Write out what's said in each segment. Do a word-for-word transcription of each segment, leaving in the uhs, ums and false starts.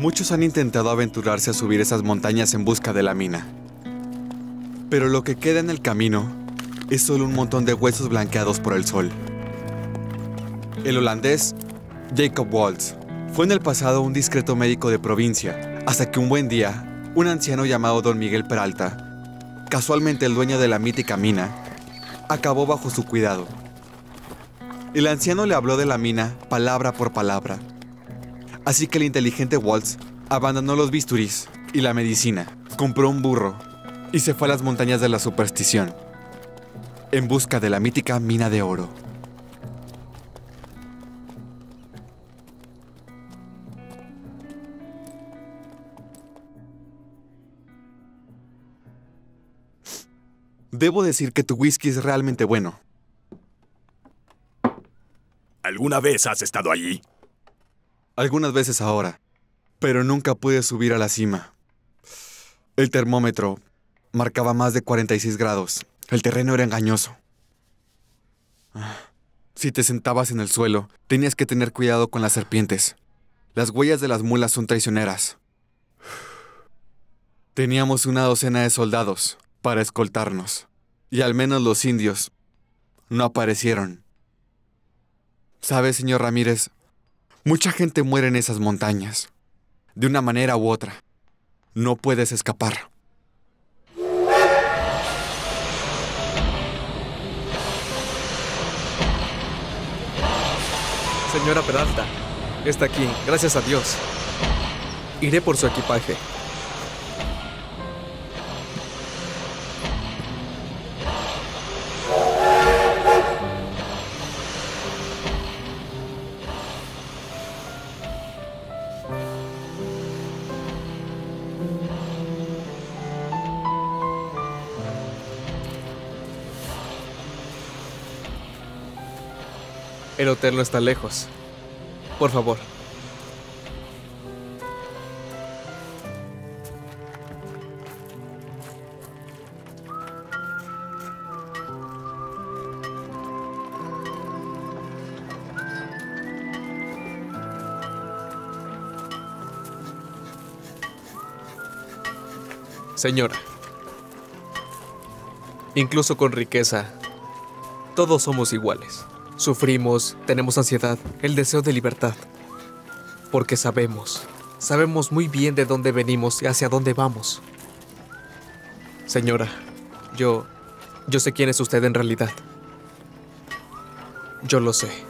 Muchos han intentado aventurarse a subir esas montañas en busca de la mina. Pero lo que queda en el camino es solo un montón de huesos blanqueados por el sol. El holandés Jacob Waltz fue en el pasado un discreto médico de provincia, hasta que un buen día, un anciano llamado Don Miguel Peralta, casualmente el dueño de la mítica mina, acabó bajo su cuidado. El anciano le habló de la mina palabra por palabra, así que el inteligente Waltz abandonó los bisturís y la medicina, compró un burro y se fue a las montañas de la superstición, en busca de la mítica mina de oro. Debo decir que tu whisky es realmente bueno. ¿Alguna vez has estado allí? Algunas veces ahora, pero nunca pude subir a la cima. El termómetro marcaba más de cuarenta y seis grados. El terreno era engañoso. Si te sentabas en el suelo, tenías que tener cuidado con las serpientes. Las huellas de las mulas son traicioneras. Teníamos una docena de soldados para escoltarnos, y al menos los indios no aparecieron. ¿Sabe, señor Ramírez? Mucha gente muere en esas montañas. De una manera u otra. No puedes escapar. Señora Peralta, está aquí, gracias a Dios. Iré por su equipaje. El hotel no está lejos. Por favor. Señora, incluso con riqueza, todos somos iguales. Sufrimos, tenemos ansiedad, el deseo de libertad. Porque sabemos, sabemos muy bien de dónde venimos y hacia dónde vamos. Señora, yo, yo sé quién es usted en realidad. Yo lo sé.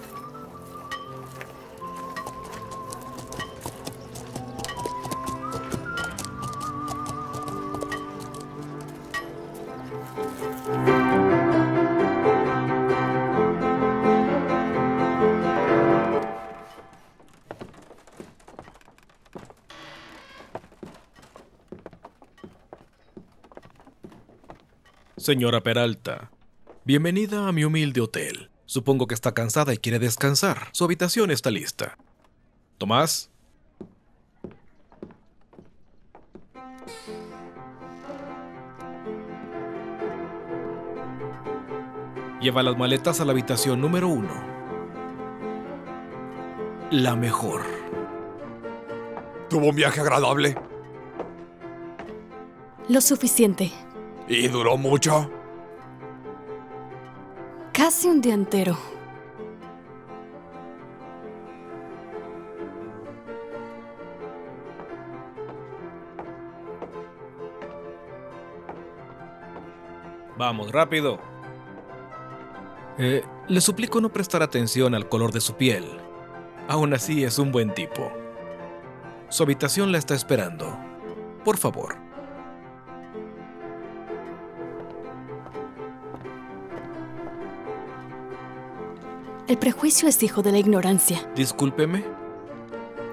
Señora Peralta, bienvenida a mi humilde hotel. Supongo que está cansada y quiere descansar. Su habitación está lista. ¿Tomás? Lleva las maletas a la habitación número uno. La mejor. ¿Tuvo un viaje agradable? Lo suficiente. ¿Y duró mucho? Casi un día entero. Vamos, rápido. Eh, le suplico no prestar atención al color de su piel. Aún así es un buen tipo. Su habitación la está esperando. Por favor. El prejuicio es hijo de la ignorancia. Discúlpeme.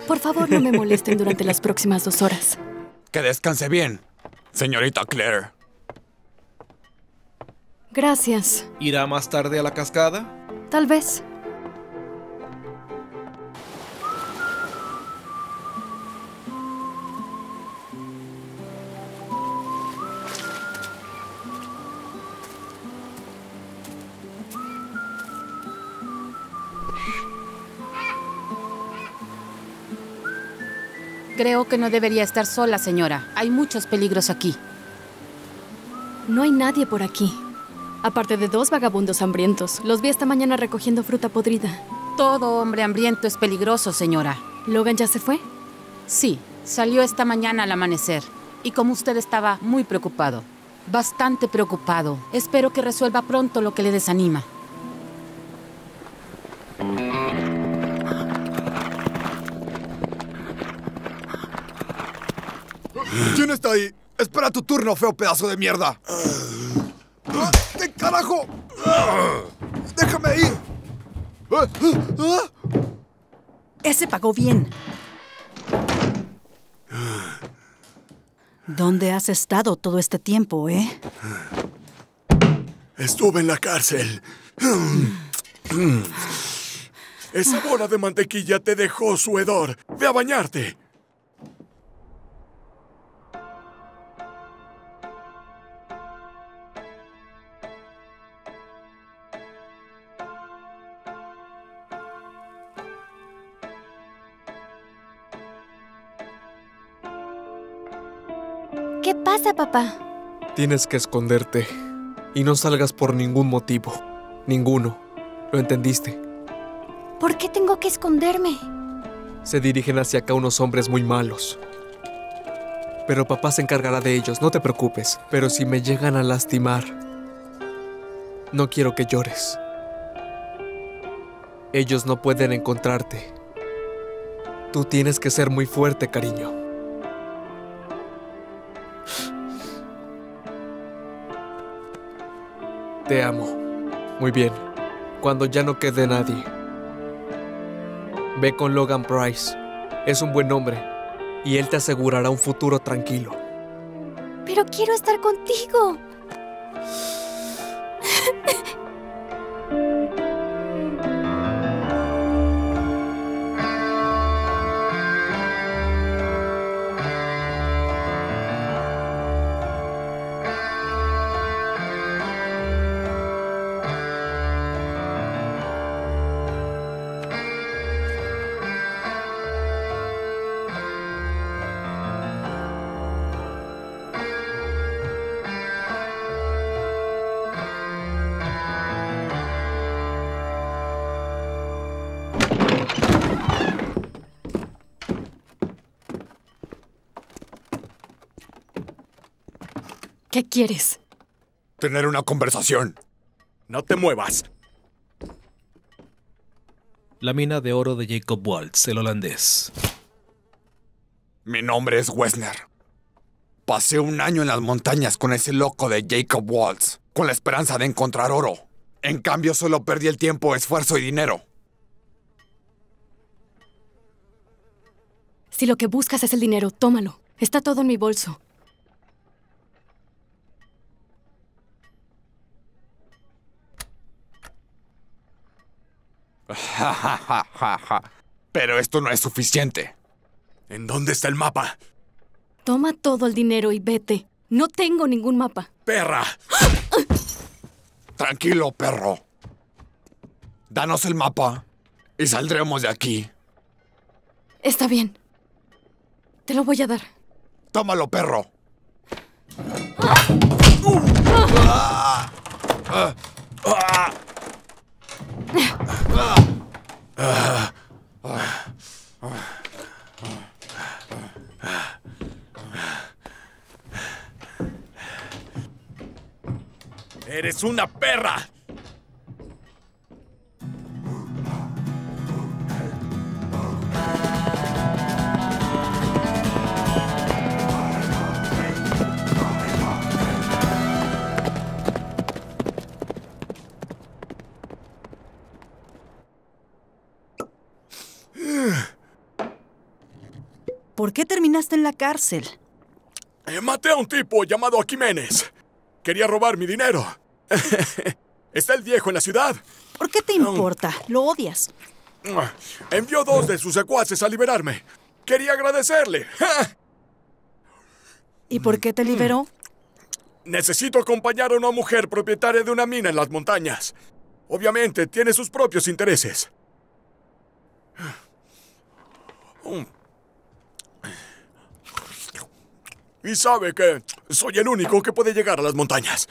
Por favor, no me molesten durante las próximas dos horas. Que descanse bien, señorita Claire. Gracias. ¿Irá más tarde a la cascada? Tal vez. Creo que no debería estar sola, señora. Hay muchos peligros aquí. No hay nadie por aquí. Aparte de dos vagabundos hambrientos. Los vi esta mañana recogiendo fruta podrida. Todo hombre hambriento es peligroso, señora. ¿Logan ya se fue? Sí, salió esta mañana al amanecer. Y como usted estaba muy preocupado, bastante preocupado, espero que resuelva pronto lo que le desanima. ¿Quién está ahí? ¡Espera tu turno, feo pedazo de mierda! ¡Qué carajo! ¡Déjame ir! Ese pagó bien. ¿Dónde has estado todo este tiempo, eh? Estuve en la cárcel. Esa bola de mantequilla te dejó su hedor. ¡Ve a bañarte! ¿Qué pasa, papá? Tienes que esconderte. Y no salgas por ningún motivo. Ninguno. ¿Lo entendiste? ¿Por qué tengo que esconderme? Se dirigen hacia acá unos hombres muy malos. Pero papá se encargará de ellos, no te preocupes. Pero si me llegan a lastimar, no quiero que llores. Ellos no pueden encontrarte. Tú tienes que ser muy fuerte, cariño. Te amo. Muy bien. Cuando ya no quede nadie, ve con Logan Price. Es un buen hombre y él te asegurará un futuro tranquilo. Pero quiero estar contigo. ¿Qué quieres? Tener una conversación. No te muevas. La mina de oro de Jacob Waltz, el holandés. Mi nombre es Wesner. Pasé un año en las montañas con ese loco de Jacob Waltz, con la esperanza de encontrar oro. En cambio, solo perdí el tiempo, esfuerzo y dinero. Si lo que buscas es el dinero, tómalo. Está todo en mi bolso. Pero esto no es suficiente. ¿En dónde está el mapa? Toma todo el dinero y vete. No tengo ningún mapa. ¡Perra! Tranquilo, perro. Danos el mapa y saldremos de aquí. Está bien. Te lo voy a dar. Tómalo, perro. ¡Eres una perra! ¿Por qué terminaste en la cárcel? Eh, maté a un tipo llamado Ajiménez. Quería robar mi dinero. Está el viejo en la ciudad. ¿Por qué te importa? Lo odias. Envió dos de sus secuaces a liberarme. Quería agradecerle. ¿Y por qué te liberó? Necesito acompañar a una mujer propietaria de una mina en las montañas. Obviamente tiene sus propios intereses. Y sabe que soy el único que puede llegar a las montañas.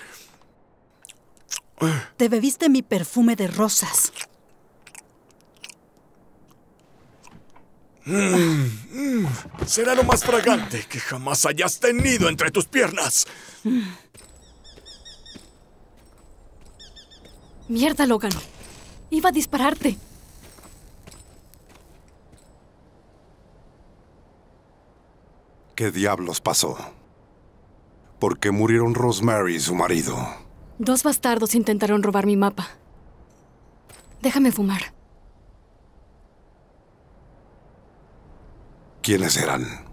Te bebiste mi perfume de rosas. Mm, mm, será lo más fragante que jamás hayas tenido entre tus piernas. Mierda, Logan. Iba a dispararte. ¿Qué diablos pasó? ¿Por qué murieron Rosemary y su marido? Dos bastardos intentaron robar mi mapa. Déjame fumar. ¿Quiénes eran?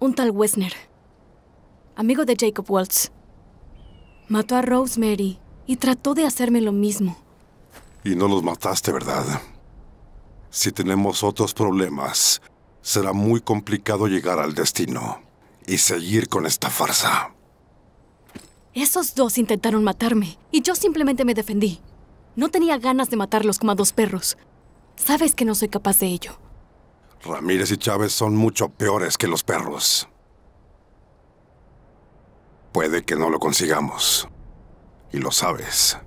Un tal Wesner, amigo de Jacob Waltz. Mató a Rosemary y trató de hacerme lo mismo. Y no los mataste, ¿verdad? Si tenemos otros problemas, será muy complicado llegar al destino y seguir con esta farsa. Esos dos intentaron matarme y yo simplemente me defendí. No tenía ganas de matarlos como a dos perros. Sabes que no soy capaz de ello. Ramírez y Chávez son mucho peores que los perros. Puede que no lo consigamos. Y lo sabes.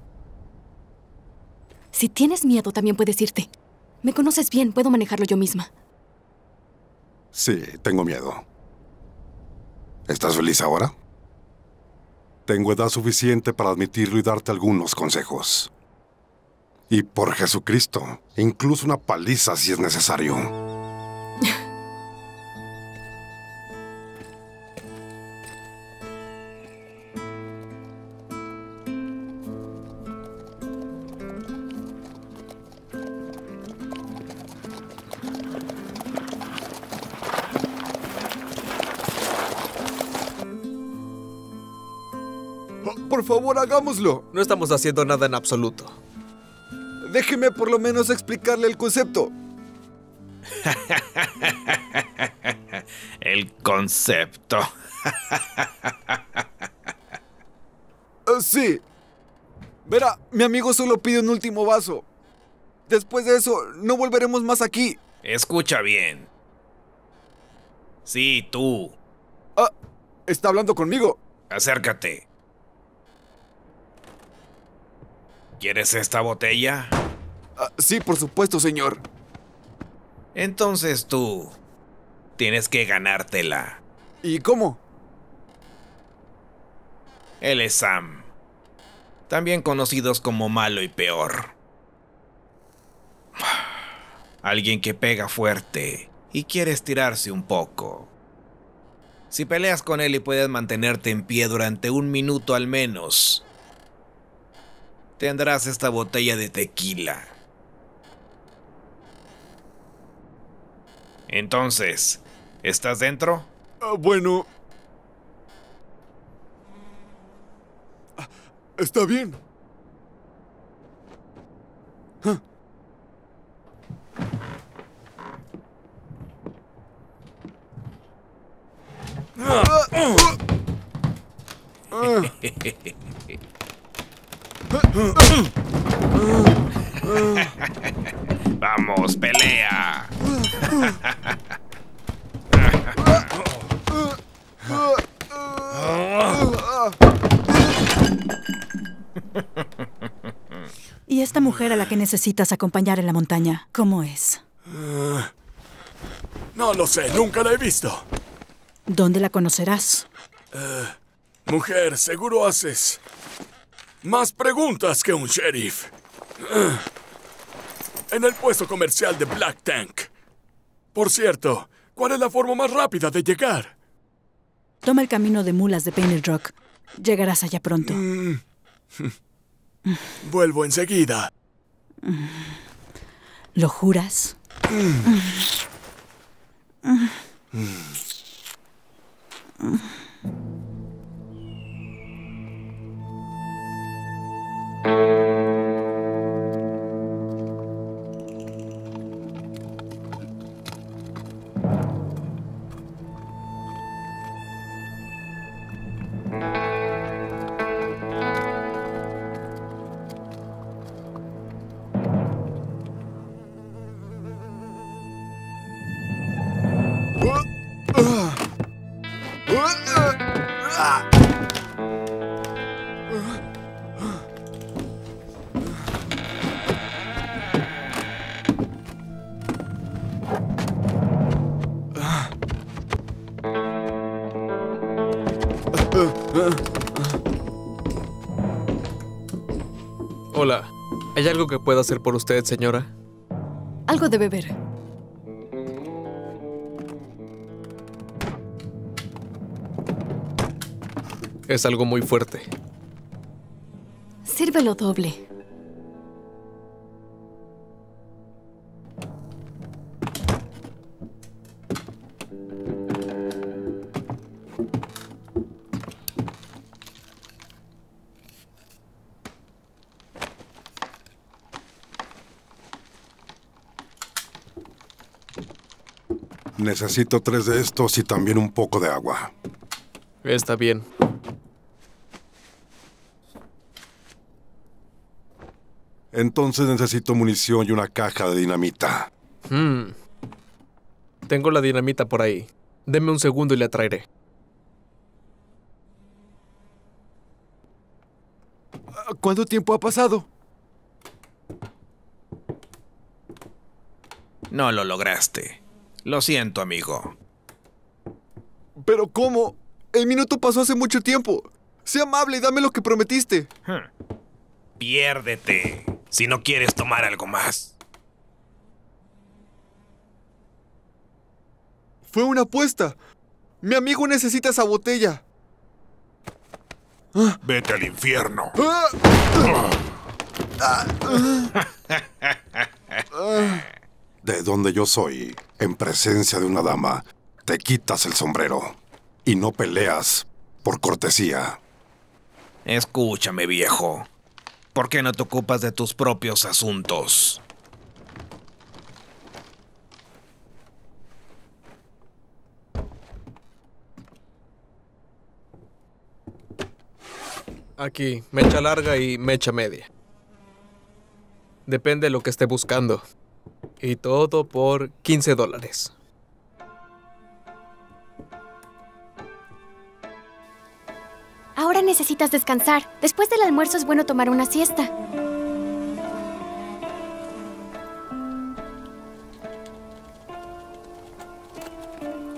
Si tienes miedo, también puedes irte. Me conoces bien, puedo manejarlo yo misma. Sí, tengo miedo. ¿Estás feliz ahora? Tengo edad suficiente para admitirlo y darte algunos consejos. Y por Jesucristo, incluso una paliza si es necesario. Por favor, hagámoslo. No estamos haciendo nada en absoluto. Déjeme por lo menos explicarle el concepto. El concepto. uh, sí. Verá, mi amigo solo pide un último vaso. Después de eso, no volveremos más aquí. Escucha bien. Sí, tú. Ah, está hablando conmigo. Acércate. ¿Quieres esta botella? Ah, sí, por supuesto, señor. Entonces tú tienes que ganártela. ¿Y cómo? Él es Sam, también conocidos como Malo y Peor. Alguien que pega fuerte y quiere estirarse un poco. Si peleas con él y puedes mantenerte en pie durante un minuto al menos, tendrás esta botella de tequila. Entonces, ¿estás dentro? Uh, bueno... Está bien. Huh. Uh, uh, uh. Vamos, pelea. ¿Y esta mujer a la que necesitas acompañar en la montaña, cómo es? Uh, no lo sé, nunca la he visto. ¿Dónde la conocerás? Uh, mujer, seguro haces más preguntas que un sheriff. En el puesto comercial de Black Tank. Por cierto, ¿cuál es la forma más rápida de llegar? Toma el camino de mulas de Painted Rock. Llegarás allá pronto. Mm. Vuelvo enseguida. ¿Lo juras? Mm. Mm. Hola. ¿Hay algo que pueda hacer por usted, señora? Algo de beber. Es algo muy fuerte. Sírvelo doble. Necesito tres de estos y también un poco de agua. Está bien. Entonces necesito munición y una caja de dinamita. Hmm. Tengo la dinamita por ahí. Deme un segundo y la traeré. ¿Cuánto tiempo ha pasado? No lo lograste. Lo siento, amigo. ¿Pero cómo? El minuto pasó hace mucho tiempo. Sé amable y dame lo que prometiste. Hmm. Piérdete, si no quieres tomar algo más. Fue una apuesta. Mi amigo necesita esa botella. Vete al infierno. De donde yo soy, en presencia de una dama, te quitas el sombrero y no peleas por cortesía. Escúchame, viejo. ¿Por qué no te ocupas de tus propios asuntos? Aquí, mecha larga y mecha media. Depende de lo que esté buscando. Y todo por quince dólares. Ahora necesitas descansar. Después del almuerzo es bueno tomar una siesta.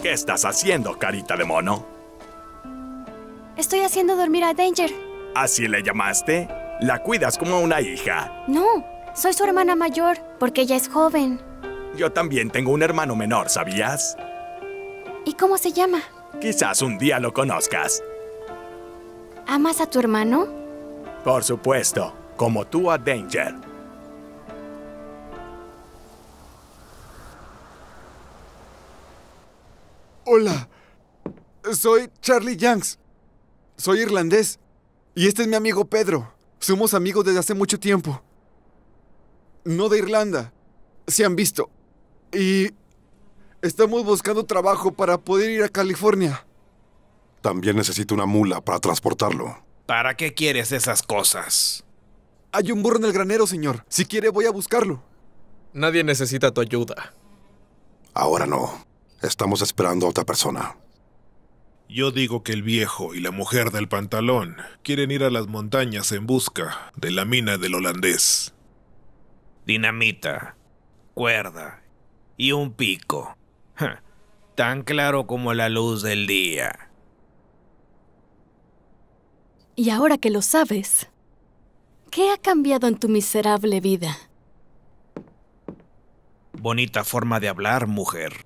¿Qué estás haciendo, carita de mono? Estoy haciendo dormir a Danger. ¿Así le llamaste? La cuidas como una hija. No, soy su hermana mayor, porque ella es joven. Yo también tengo un hermano menor, ¿sabías? ¿Y cómo se llama? Quizás un día lo conozcas. ¿Amas a tu hermano? Por supuesto, como tú a Danger. Hola, soy Charlie Youngs. Soy irlandés. Y este es mi amigo Pedro. Somos amigos desde hace mucho tiempo. No de Irlanda. Se han visto. Y estamos buscando trabajo para poder ir a California. También necesito una mula para transportarlo. ¿Para qué quieres esas cosas? Hay un burro en el granero, señor. Si quiere, voy a buscarlo. Nadie necesita tu ayuda. Ahora no. Estamos esperando a otra persona. Yo digo que el viejo y la mujer del pantalón quieren ir a las montañas en busca de la mina del holandés. Dinamita, cuerda y un pico. Ja, tan claro como la luz del día. Y ahora que lo sabes, ¿qué ha cambiado en tu miserable vida? Bonita forma de hablar, mujer.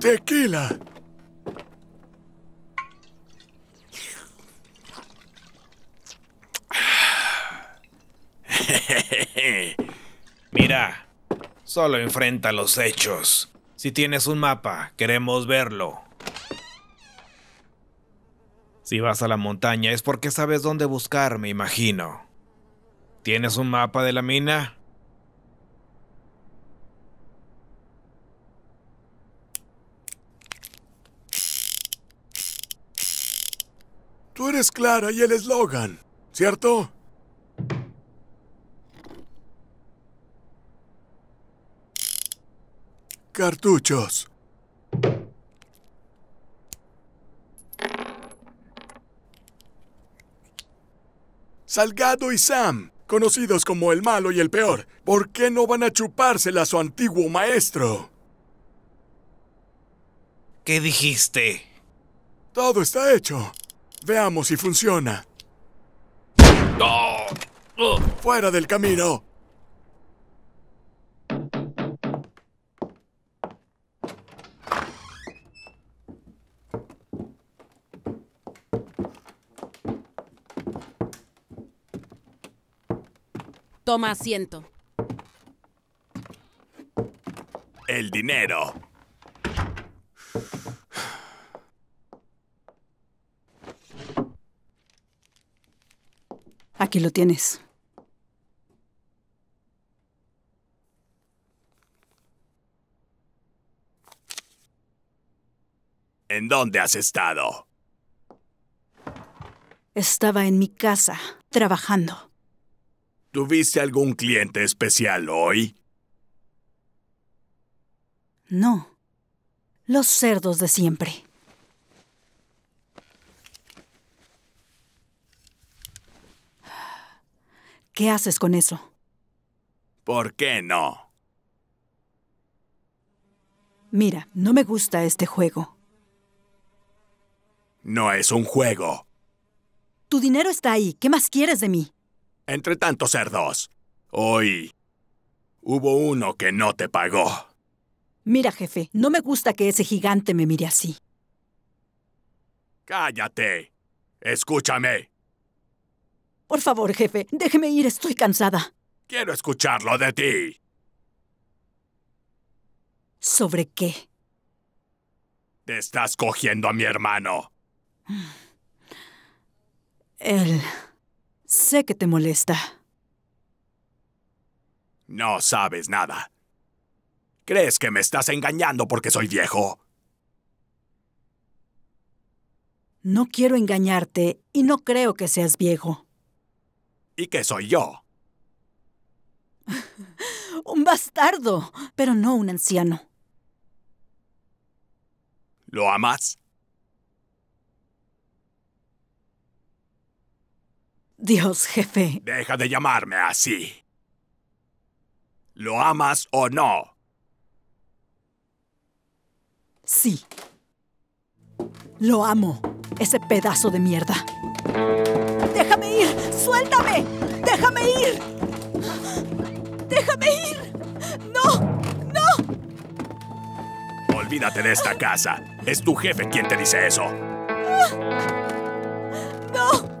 Tequila. Mira, solo enfrenta los hechos. Si tienes un mapa, queremos verlo. Si vas a la montaña es porque sabes dónde buscar, me imagino. ¿Tienes un mapa de la mina? Tú eres Clara y él es Logan, ¿cierto? cartuchos. Salgado y Sam, conocidos como el malo y el peor, ¿por qué no van a chupársela a su antiguo maestro? ¿Qué dijiste? Todo está hecho. Veamos si funciona. ¡No! ¡Oh! ¡Fuera del camino! Toma asiento. El dinero. Aquí lo tienes. ¿En dónde has estado? Estaba en mi casa, trabajando. ¿Tuviste algún cliente especial hoy? No. Los cerdos de siempre. ¿Qué haces con eso? ¿Por qué no? Mira, no me gusta este juego. No es un juego. Tu dinero está ahí. ¿Qué más quieres de mí? Entre tantos cerdos, hoy hubo uno que no te pagó. Mira, jefe, no me gusta que ese gigante me mire así. ¡Cállate! ¡Escúchame! Por favor, jefe, déjeme ir, estoy cansada. Quiero escucharlo de ti. ¿Sobre qué? Te estás cogiendo a mi hermano. Él... Sé que te molesta. No sabes nada. ¿Crees que me estás engañando porque soy viejo? No quiero engañarte y no creo que seas viejo. ¿Y qué soy yo? Un bastardo, pero no un anciano. ¿Lo amas? Dios, jefe. Deja de llamarme así. ¿Lo amas o no? Sí. Lo amo, ese pedazo de mierda. ¡Déjame ir! ¡Suéltame! ¡Déjame ir! ¡Déjame ir! ¡No! ¡No! Olvídate de esta casa. Es tu jefe quien te dice eso. ¡No!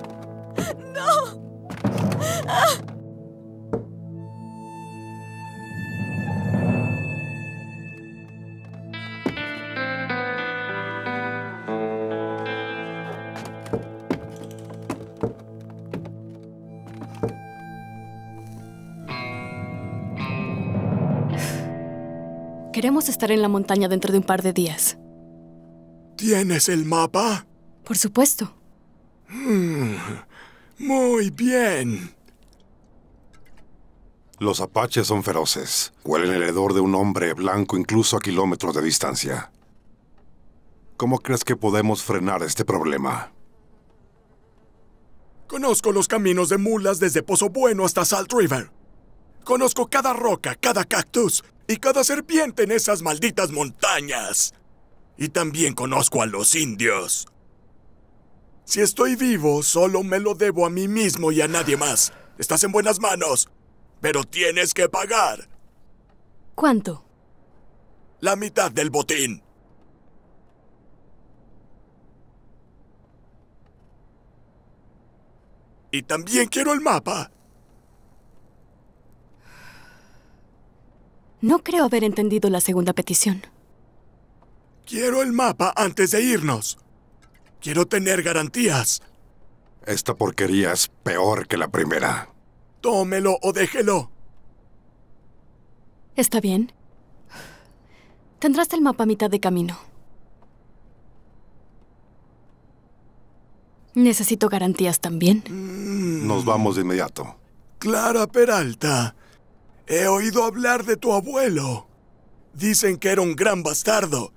Queremos estar en la montaña dentro de un par de días. ¿Tienes el mapa? Por supuesto. Mm. Muy bien. Los apaches son feroces. Huelen el hedor de un hombre blanco incluso a kilómetros de distancia. ¿Cómo crees que podemos frenar este problema? Conozco los caminos de mulas desde Pozo Bueno hasta Salt River. Conozco cada roca, cada cactus y cada serpiente en esas malditas montañas. Y también conozco a los indios. Si estoy vivo, solo me lo debo a mí mismo y a nadie más. Estás en buenas manos, pero tienes que pagar. ¿Cuánto? La mitad del botín. Y también quiero el mapa. No creo haber entendido la segunda petición. Quiero el mapa antes de irnos. Quiero tener garantías. Esta porquería es peor que la primera. Tómelo o déjelo. Está bien. Tendrás el mapa a mitad de camino. Necesito garantías también. Mm. Nos vamos de inmediato. Clara Peralta, he oído hablar de tu abuelo. Dicen que era un gran bastardo.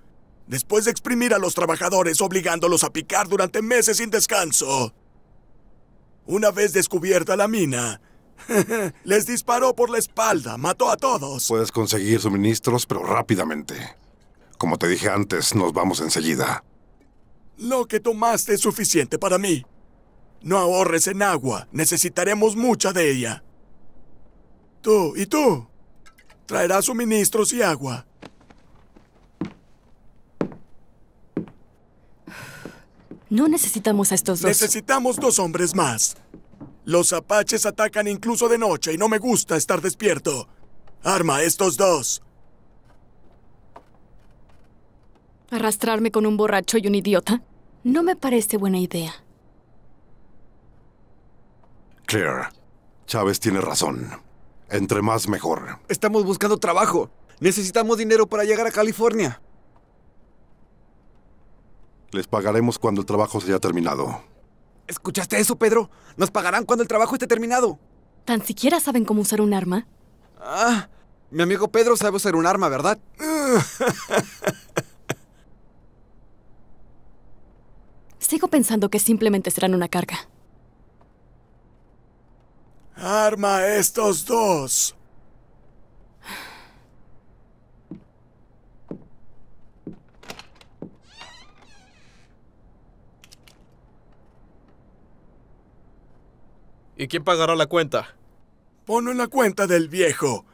Después de exprimir a los trabajadores obligándolos a picar durante meses sin descanso. Una vez descubierta la mina, les disparó por la espalda, mató a todos. Puedes conseguir suministros, pero rápidamente. Como te dije antes, nos vamos enseguida. Lo que tomaste es suficiente para mí. No ahorres en agua, necesitaremos mucha de ella. Tú y tú, traerás suministros y agua. No necesitamos a estos dos. Necesitamos dos hombres más. Los apaches atacan incluso de noche y no me gusta estar despierto. Arma a estos dos. ¿Arrastrarme con un borracho y un idiota? No me parece buena idea. Claire, Chávez tiene razón. Entre más, mejor. Estamos buscando trabajo. Necesitamos dinero para llegar a California. Les pagaremos cuando el trabajo se haya terminado. ¿Escuchaste eso, Pedro? Nos pagarán cuando el trabajo esté terminado. ¿Tan siquiera saben cómo usar un arma? Ah, mi amigo Pedro sabe usar un arma, ¿verdad? Sigo pensando que simplemente serán una carga. Arma a estos dos. ¿Y quién pagará la cuenta? Ponlo en la cuenta del viejo.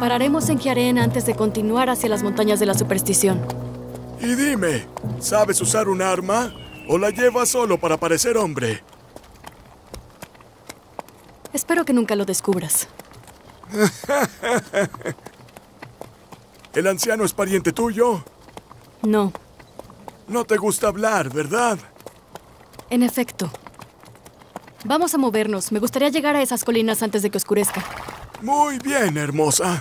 Pararemos en Jiarén antes de continuar hacia las montañas de la superstición. Y dime, ¿sabes usar un arma o la llevas solo para parecer hombre? Espero que nunca lo descubras. ¿El anciano es pariente tuyo? No. No te gusta hablar, ¿verdad? En efecto. Vamos a movernos. Me gustaría llegar a esas colinas antes de que oscurezca. Muy bien, hermosa.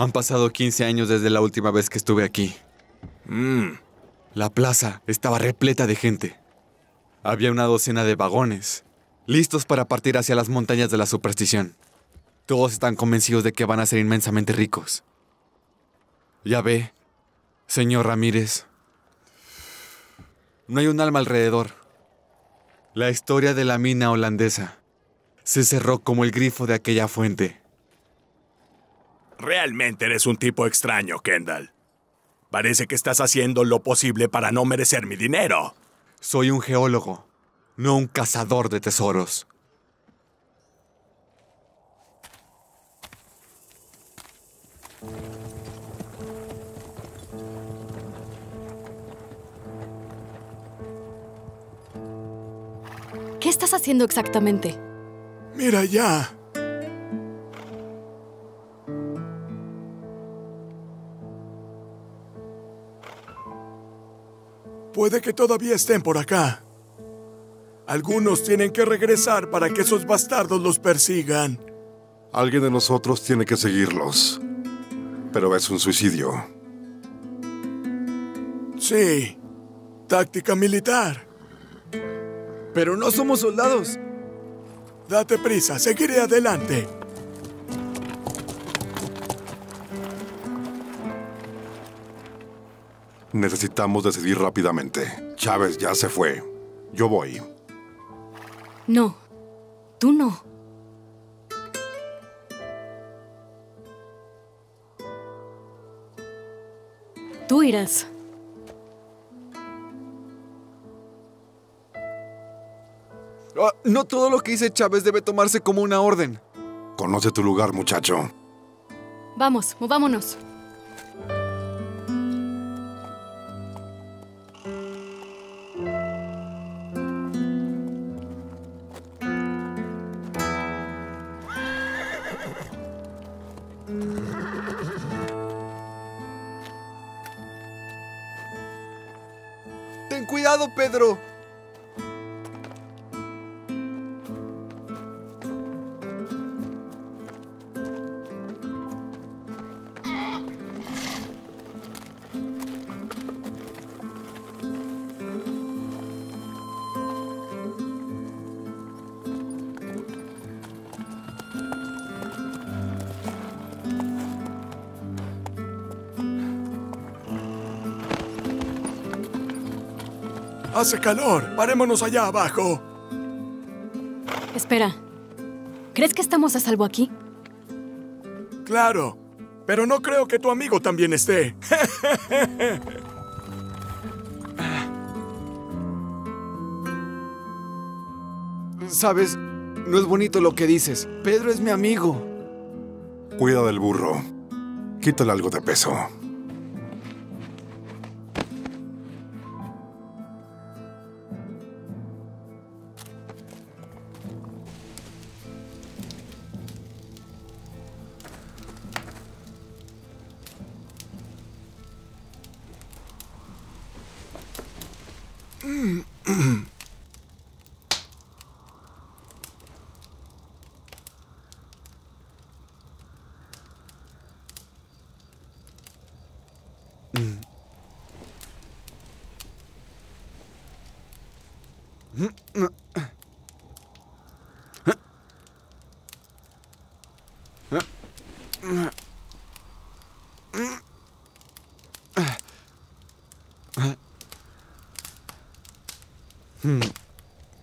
Han pasado quince años desde la última vez que estuve aquí. Mm. La plaza estaba repleta de gente. Había una docena de vagones, listos para partir hacia las montañas de la superstición. Todos están convencidos de que van a ser inmensamente ricos. Ya ve, señor Ramírez, no hay un alma alrededor. La historia de la mina holandesa se cerró como el grifo de aquella fuente. Realmente eres un tipo extraño, Kendall. Parece que estás haciendo lo posible para no merecer mi dinero. Soy un geólogo, no un cazador de tesoros. ¿Qué estás haciendo exactamente? Mira ya. Puede que todavía estén por acá. Algunos tienen que regresar para que esos bastardos los persigan. Alguien de nosotros tiene que seguirlos. Pero es un suicidio. Sí. Táctica militar. Pero no somos soldados. Date prisa, seguiré adelante. Necesitamos decidir rápidamente. Chávez ya se fue. Yo voy. No. Tú no. Tú irás. Oh, no todo lo que dice Chávez debe tomarse como una orden. Conoce tu lugar, muchacho. Vamos, movámonos. ¡Ten cuidado, Pedro! Hace calor. Parémonos allá abajo. Espera. ¿Crees que estamos a salvo aquí? Claro. Pero no creo que tu amigo también esté. Sabes, no es bonito lo que dices. Pedro es mi amigo. Cuida del burro. Quítale algo de peso.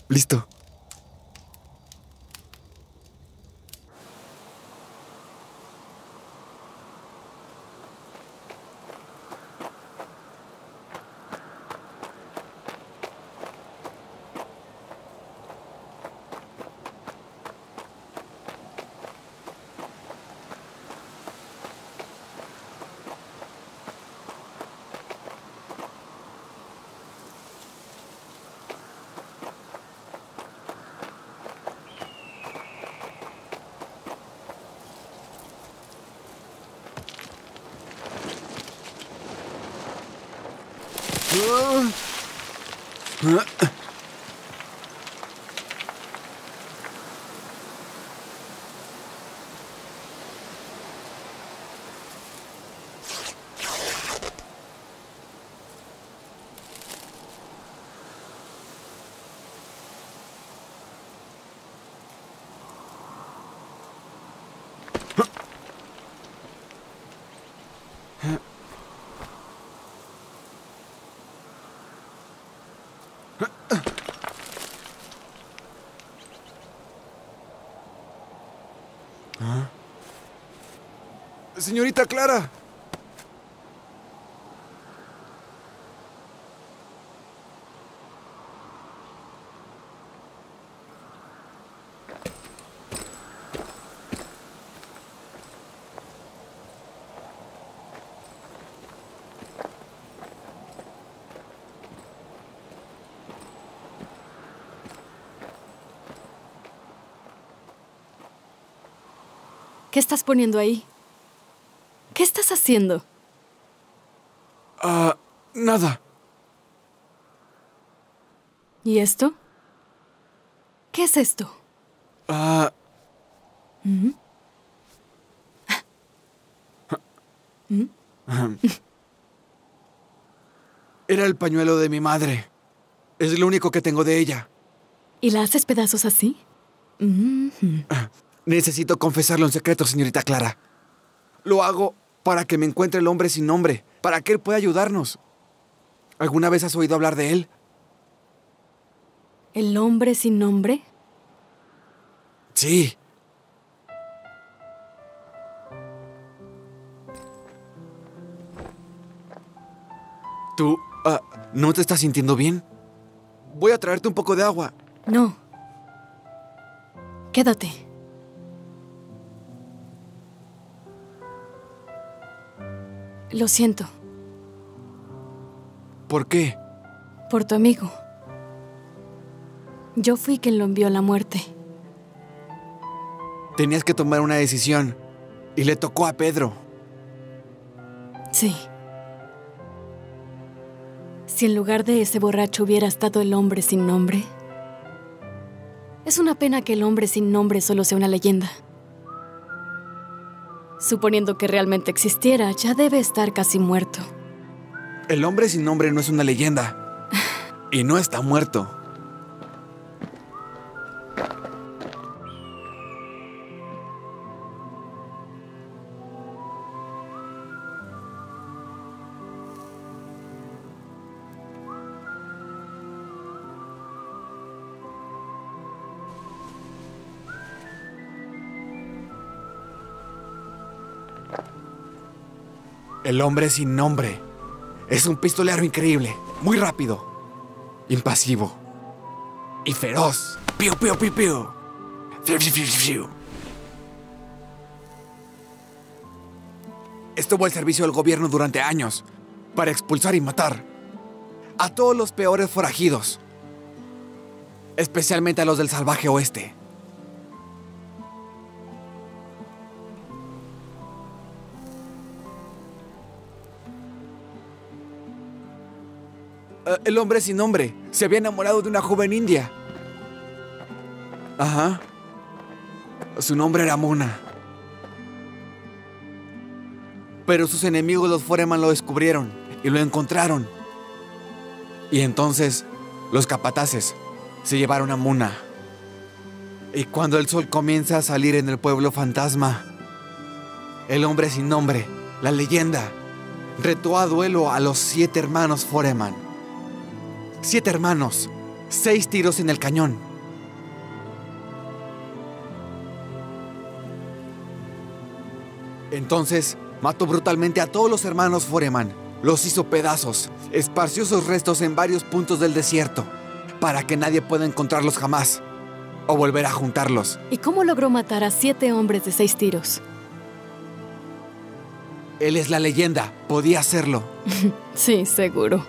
Listo. Señorita Clara. ¿Qué estás poniendo ahí? ¿Qué estás haciendo? Ah, uh, nada. ¿Y esto? ¿Qué es esto? Ah... Uh... ¿Mm? ¿Mm? Era el pañuelo de mi madre. Es lo único que tengo de ella. ¿Y la haces pedazos así? Mm-hmm. uh, necesito confesarlo en secreto, señorita Clara. Lo hago... para que me encuentre el hombre sin nombre, para que él pueda ayudarnos. ¿Alguna vez has oído hablar de él? ¿El hombre sin nombre? Sí. ¿Tú, uh, no te estás sintiendo bien? Voy a traerte un poco de agua. No. Quédate. Lo siento. ¿Por qué? Por tu amigo. Yo fui quien lo envió a la muerte. Tenías que tomar una decisión. Y le tocó a Pedro. Sí. Si en lugar de ese borracho hubiera estado el hombre sin nombre. Es una pena que el hombre sin nombre solo sea una leyenda. Suponiendo que realmente existiera, ya debe estar casi muerto. El hombre sin nombre no es una leyenda. Y no está muerto. El hombre sin nombre es un pistolero increíble, muy rápido, impasivo y feroz. ¡Piu, piu, piu, piu! ¡Piu, piu, piu, piu! Estuvo al servicio del gobierno durante años para expulsar y matar a todos los peores forajidos, especialmente a los del salvaje oeste. El hombre sin nombre se había enamorado de una joven india. Ajá. Su nombre era Muna. Pero sus enemigos, los Foreman, lo descubrieron y lo encontraron. Y entonces, los capataces se llevaron a Muna. Y cuando el sol comienza a salir en el pueblo fantasma, el hombre sin nombre, la leyenda, retó a duelo a los siete hermanos Foreman. Siete hermanos, seis tiros en el cañón. Entonces, mató brutalmente a todos los hermanos Foreman. Los hizo pedazos, esparció sus restos en varios puntos del desierto, para que nadie pueda encontrarlos jamás, o volver a juntarlos. ¿Y cómo logró matar a siete hombres de seis tiros? Él es la leyenda, podía hacerlo. Sí, seguro.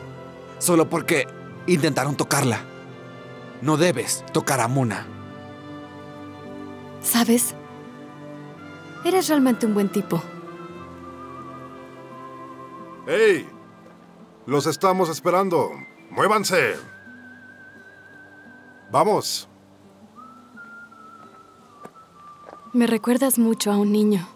Solo porque... intentaron tocarla. No debes tocar a Muna. ¿Sabes? Eres realmente un buen tipo. ¡Hey! Los estamos esperando. ¡Muévanse! ¡Vamos! Me recuerdas mucho a un niño.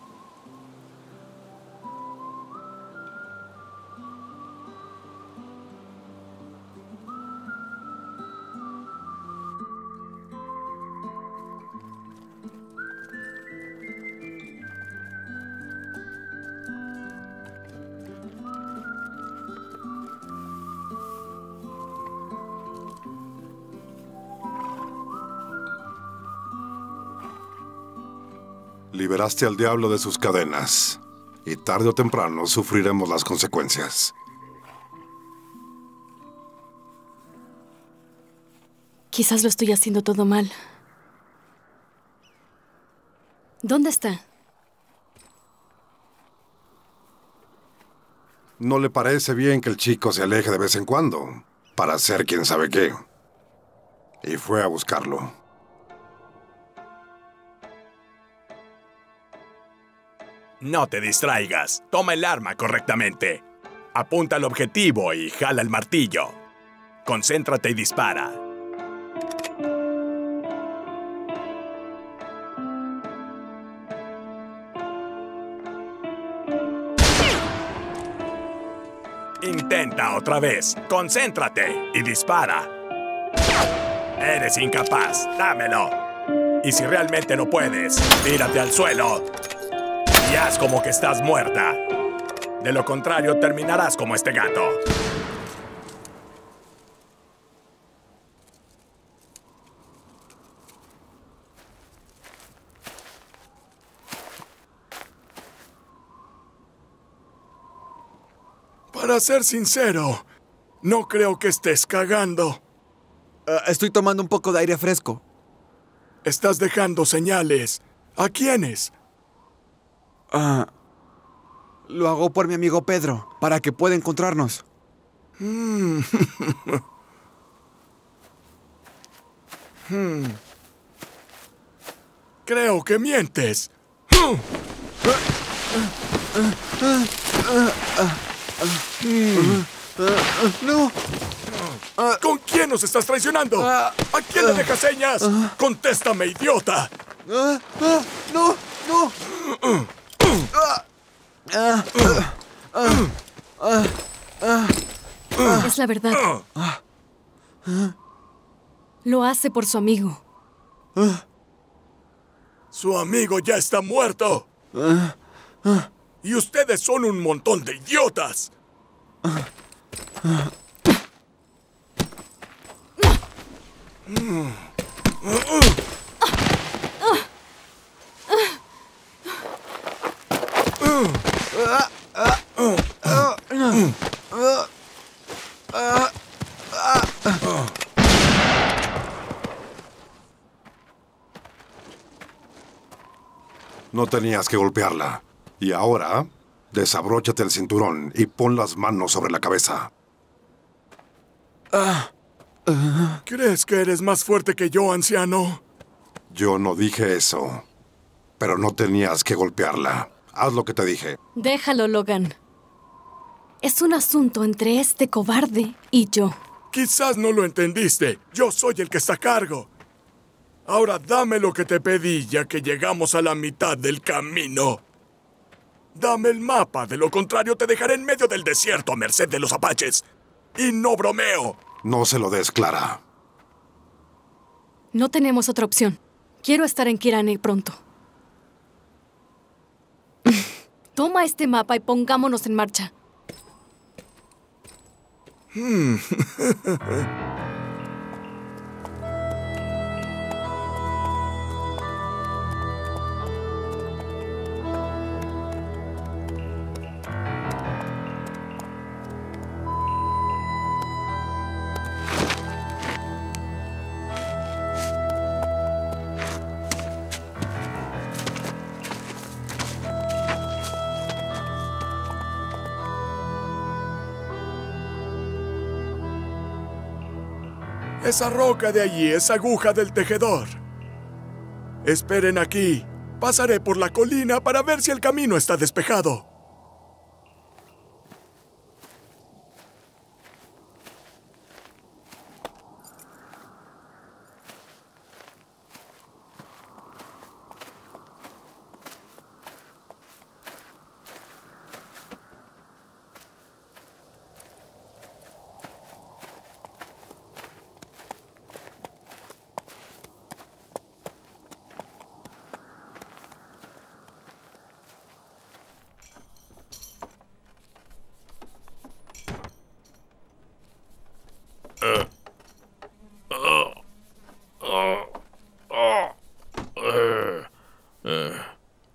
Liberaste al diablo de sus cadenas, y tarde o temprano sufriremos las consecuencias. Quizás lo estoy haciendo todo mal. ¿Dónde está? No le parece bien que el chico se aleje de vez en cuando, para hacer quién sabe qué. Y fue a buscarlo. No te distraigas. Toma el arma correctamente. Apunta al objetivo y jala el martillo. Concéntrate y dispara. Intenta otra vez. Concéntrate y dispara. Eres incapaz. Dámelo. Y si realmente no puedes, tírate al suelo. Y haz como que estás muerta. De lo contrario, terminarás como este gato. Para ser sincero, no creo que estés cagando. Uh, estoy tomando un poco de aire fresco. Estás dejando señales. ¿A quiénes? Ah... Uh... Lo hago por mi amigo Pedro, para que pueda encontrarnos. Hmm. hmm. Creo que mientes. No. ¿Con quién nos estás traicionando? ¿A quién le dejas señas? ¡Contéstame, idiota! No, no. Ah, ah, ah, ah, ah, es la verdad. Ah, ah, Lo hace por su amigo. Ah, su amigo ya está muerto. Ah, ah, y ustedes son un montón de idiotas. Ah, ah, No tenías que golpearla. Y ahora, desabróchate el cinturón y pon las manos sobre la cabeza. ¿Crees que eres más fuerte que yo, anciano? Yo no dije eso. Pero no tenías que golpearla. Haz lo que te dije. Déjalo, Logan. Es un asunto entre este cobarde y yo. Quizás no lo entendiste. Yo soy el que está a cargo. Ahora dame lo que te pedí, ya que llegamos a la mitad del camino. Dame el mapa, de lo contrario te dejaré en medio del desierto a merced de los apaches. Y no bromeo. No se lo des, Clara. No tenemos otra opción. Quiero estar en Kirane pronto. Toma este mapa y pongámonos en marcha. Hmm. Esa roca de allí es Aguja del Tejedor. Esperen aquí. Pasaré por la colina para ver si el camino está despejado.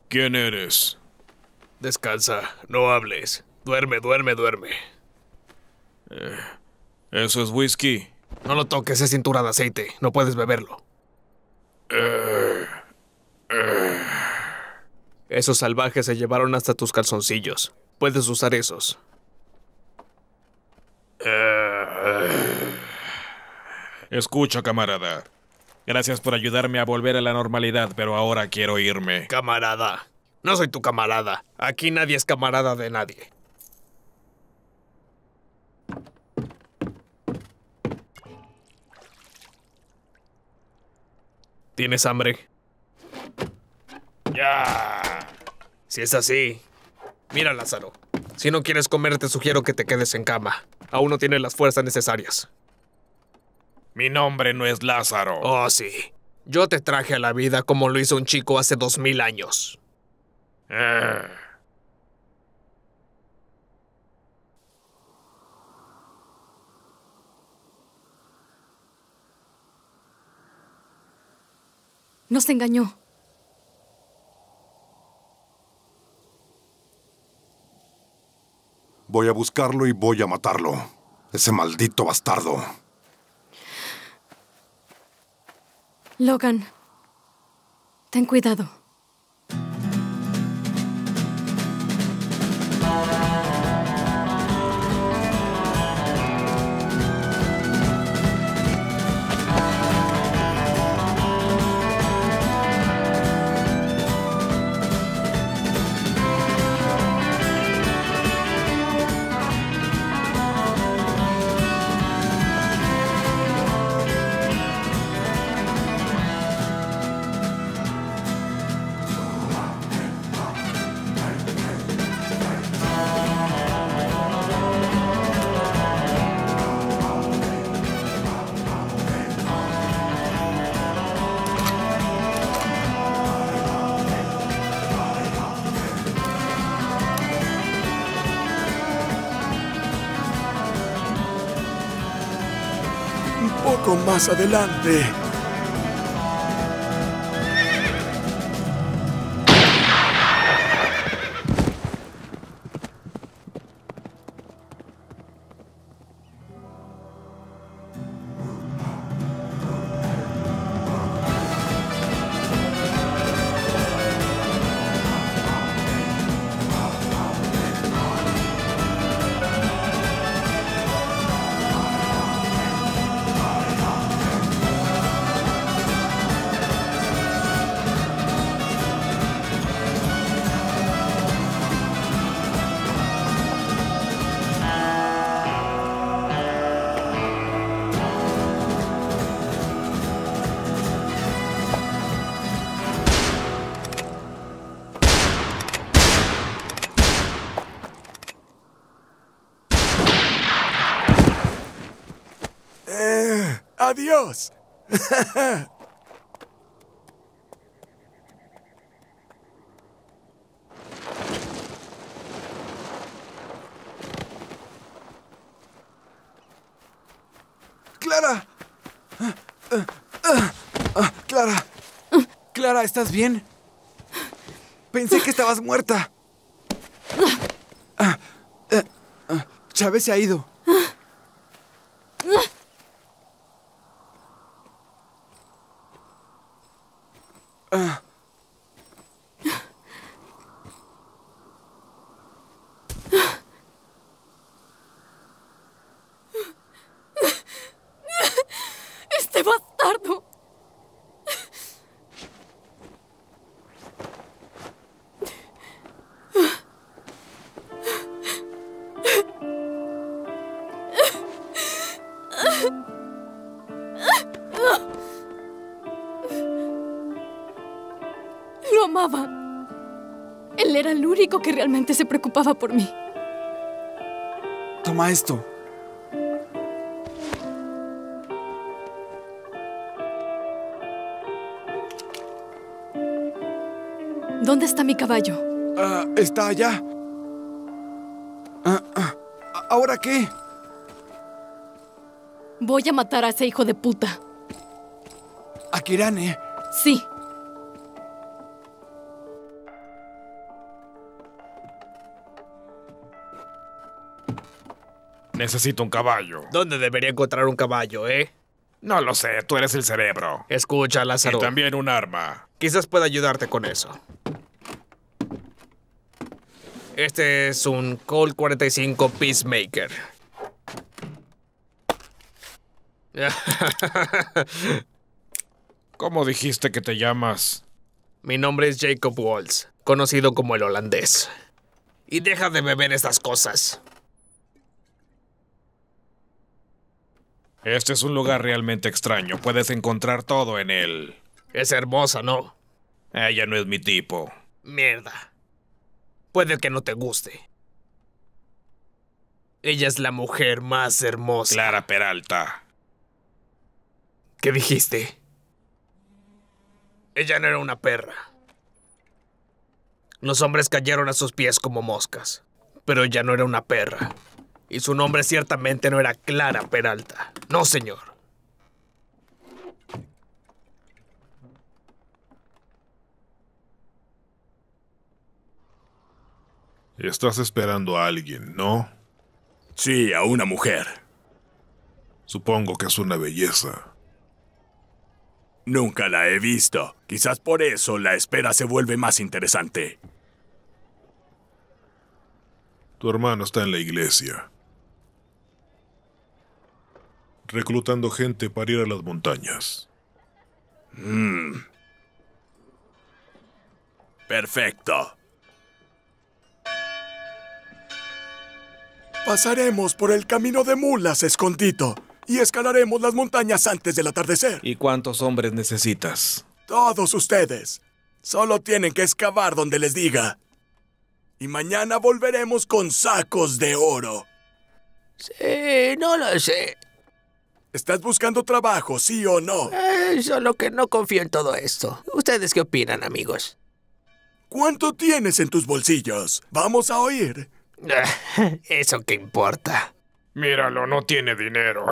¿Quién eres? Descansa, no hables. Duerme, duerme, duerme. Eh, ¿Eso es whisky? No lo toques, es cintura de aceite. No puedes beberlo. Eh, eh. Esos salvajes se llevaron hasta tus calzoncillos. Puedes usar esos. Eh. Escucha, camarada. Gracias por ayudarme a volver a la normalidad, pero ahora quiero irme. Camarada. No soy tu camarada. Aquí nadie es camarada de nadie. ¿Tienes hambre? Ya. Si es así. Mira, Lázaro. Si no quieres comer, te sugiero que te quedes en cama. Aún no tienes las fuerzas necesarias. Mi nombre no es Lázaro. Oh, sí. Yo te traje a la vida como lo hizo un chico hace dos mil años. Eh. Nos engañó. Voy a buscarlo y voy a matarlo. Ese maldito bastardo. Logan, ten cuidado. Más adelante. ¡Adiós! ¡Clara! ¡Clara! ¡Clara, ¿estás bien? Pensé que estabas muerta. Chávez se ha ido. Que realmente se preocupaba por mí. Toma esto. ¿Dónde está mi caballo? Uh, está allá. Uh, uh, ¿Ahora qué? Voy a matar a ese hijo de puta. ¿A Kirane? Sí. Necesito un caballo. ¿Dónde debería encontrar un caballo, eh? No lo sé, tú eres el cerebro. Escucha, Lázaro. Y también un arma. Quizás pueda ayudarte con eso. Este es un Colt cuarenta y cinco Peacemaker. ¿Cómo dijiste que te llamas? Mi nombre es Jacob Waltz, conocido como el holandés. Y deja de beber estas cosas. Este es un lugar realmente extraño. Puedes encontrar todo en él. Es hermosa, ¿no? Ella no es mi tipo. Mierda. Puede que no te guste. Ella es la mujer más hermosa. Clara Peralta. ¿Qué dijiste? Ella no era una perra. Los hombres cayeron a sus pies como moscas. Pero ella no era una perra. Y su nombre ciertamente no era Clara Peralta. No, señor. Estás esperando a alguien, ¿no? Sí, a una mujer. Supongo que es una belleza. Nunca la he visto. Quizás por eso la espera se vuelve más interesante. Tu hermano está en la iglesia, reclutando gente para ir a las montañas. Mm. Perfecto. Pasaremos por el camino de mulas, escondito, y escalaremos las montañas antes del atardecer. ¿Y cuántos hombres necesitas? Todos ustedes. Solo tienen que excavar donde les diga. Y mañana volveremos con sacos de oro. Sí, no lo sé. ¿Estás buscando trabajo, sí o no? Eh, solo que no confío en todo esto. ¿Ustedes qué opinan, amigos? ¿Cuánto tienes en tus bolsillos? Vamos a oír. ¿Eso qué importa? Míralo, no tiene dinero.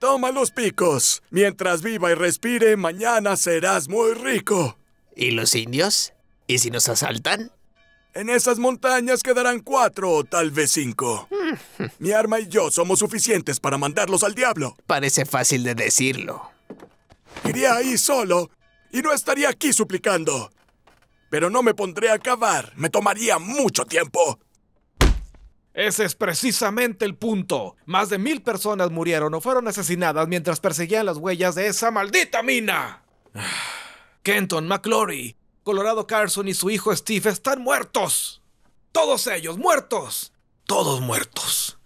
Toma los picos. Mientras viva y respire, mañana serás muy rico. ¿Y los indios? ¿Y si nos asaltan? En esas montañas quedarán cuatro o tal vez cinco. Mi arma y yo somos suficientes para mandarlos al diablo. Parece fácil de decirlo. Iría ahí solo y no estaría aquí suplicando. Pero no me pondré a cavar. Me tomaría mucho tiempo. Ese es precisamente el punto. Más de mil personas murieron o fueron asesinadas mientras perseguían las huellas de esa maldita mina. Kenton McClory, Colorado Carson y su hijo Steve están muertos. Todos ellos muertos. Todos muertos.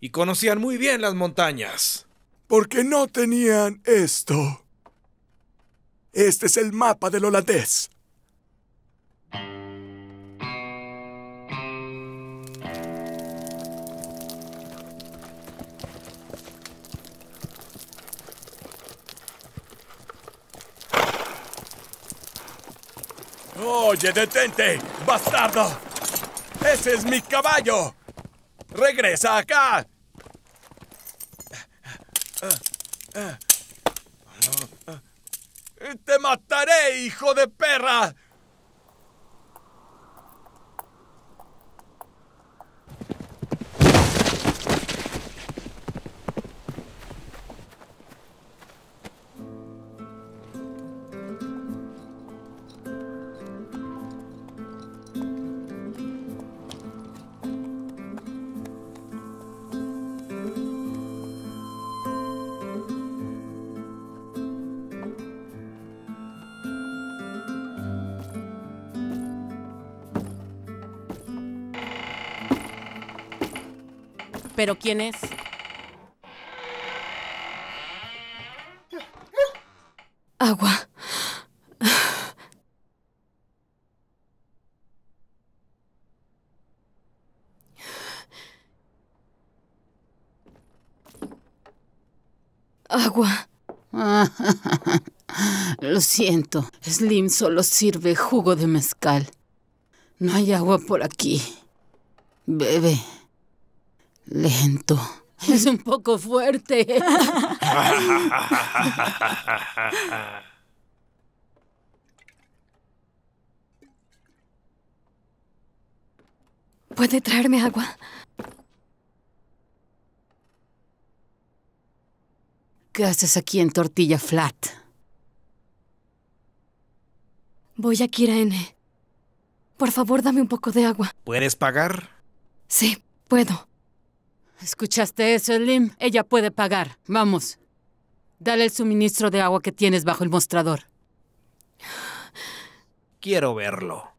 Y conocían muy bien las montañas. Porque no tenían esto. Este es el mapa del holandés. Oye, detente, bastardo. Ese es mi caballo. Regresa acá. Te mataré, hijo de perra. ¿Pero quién es? Agua. Agua. Lo siento. Slim solo sirve jugo de mezcal. No hay agua por aquí. Bebe. Lento. Es un poco fuerte. ¿Puede traerme agua? ¿Qué haces aquí en Tortilla Flat? Voy a Kirane. Por favor, dame un poco de agua. ¿Puedes pagar? Sí, puedo. ¿Escuchaste eso, Slim? Ella puede pagar. Vamos. Dale el suministro de agua que tienes bajo el mostrador. Quiero verlo.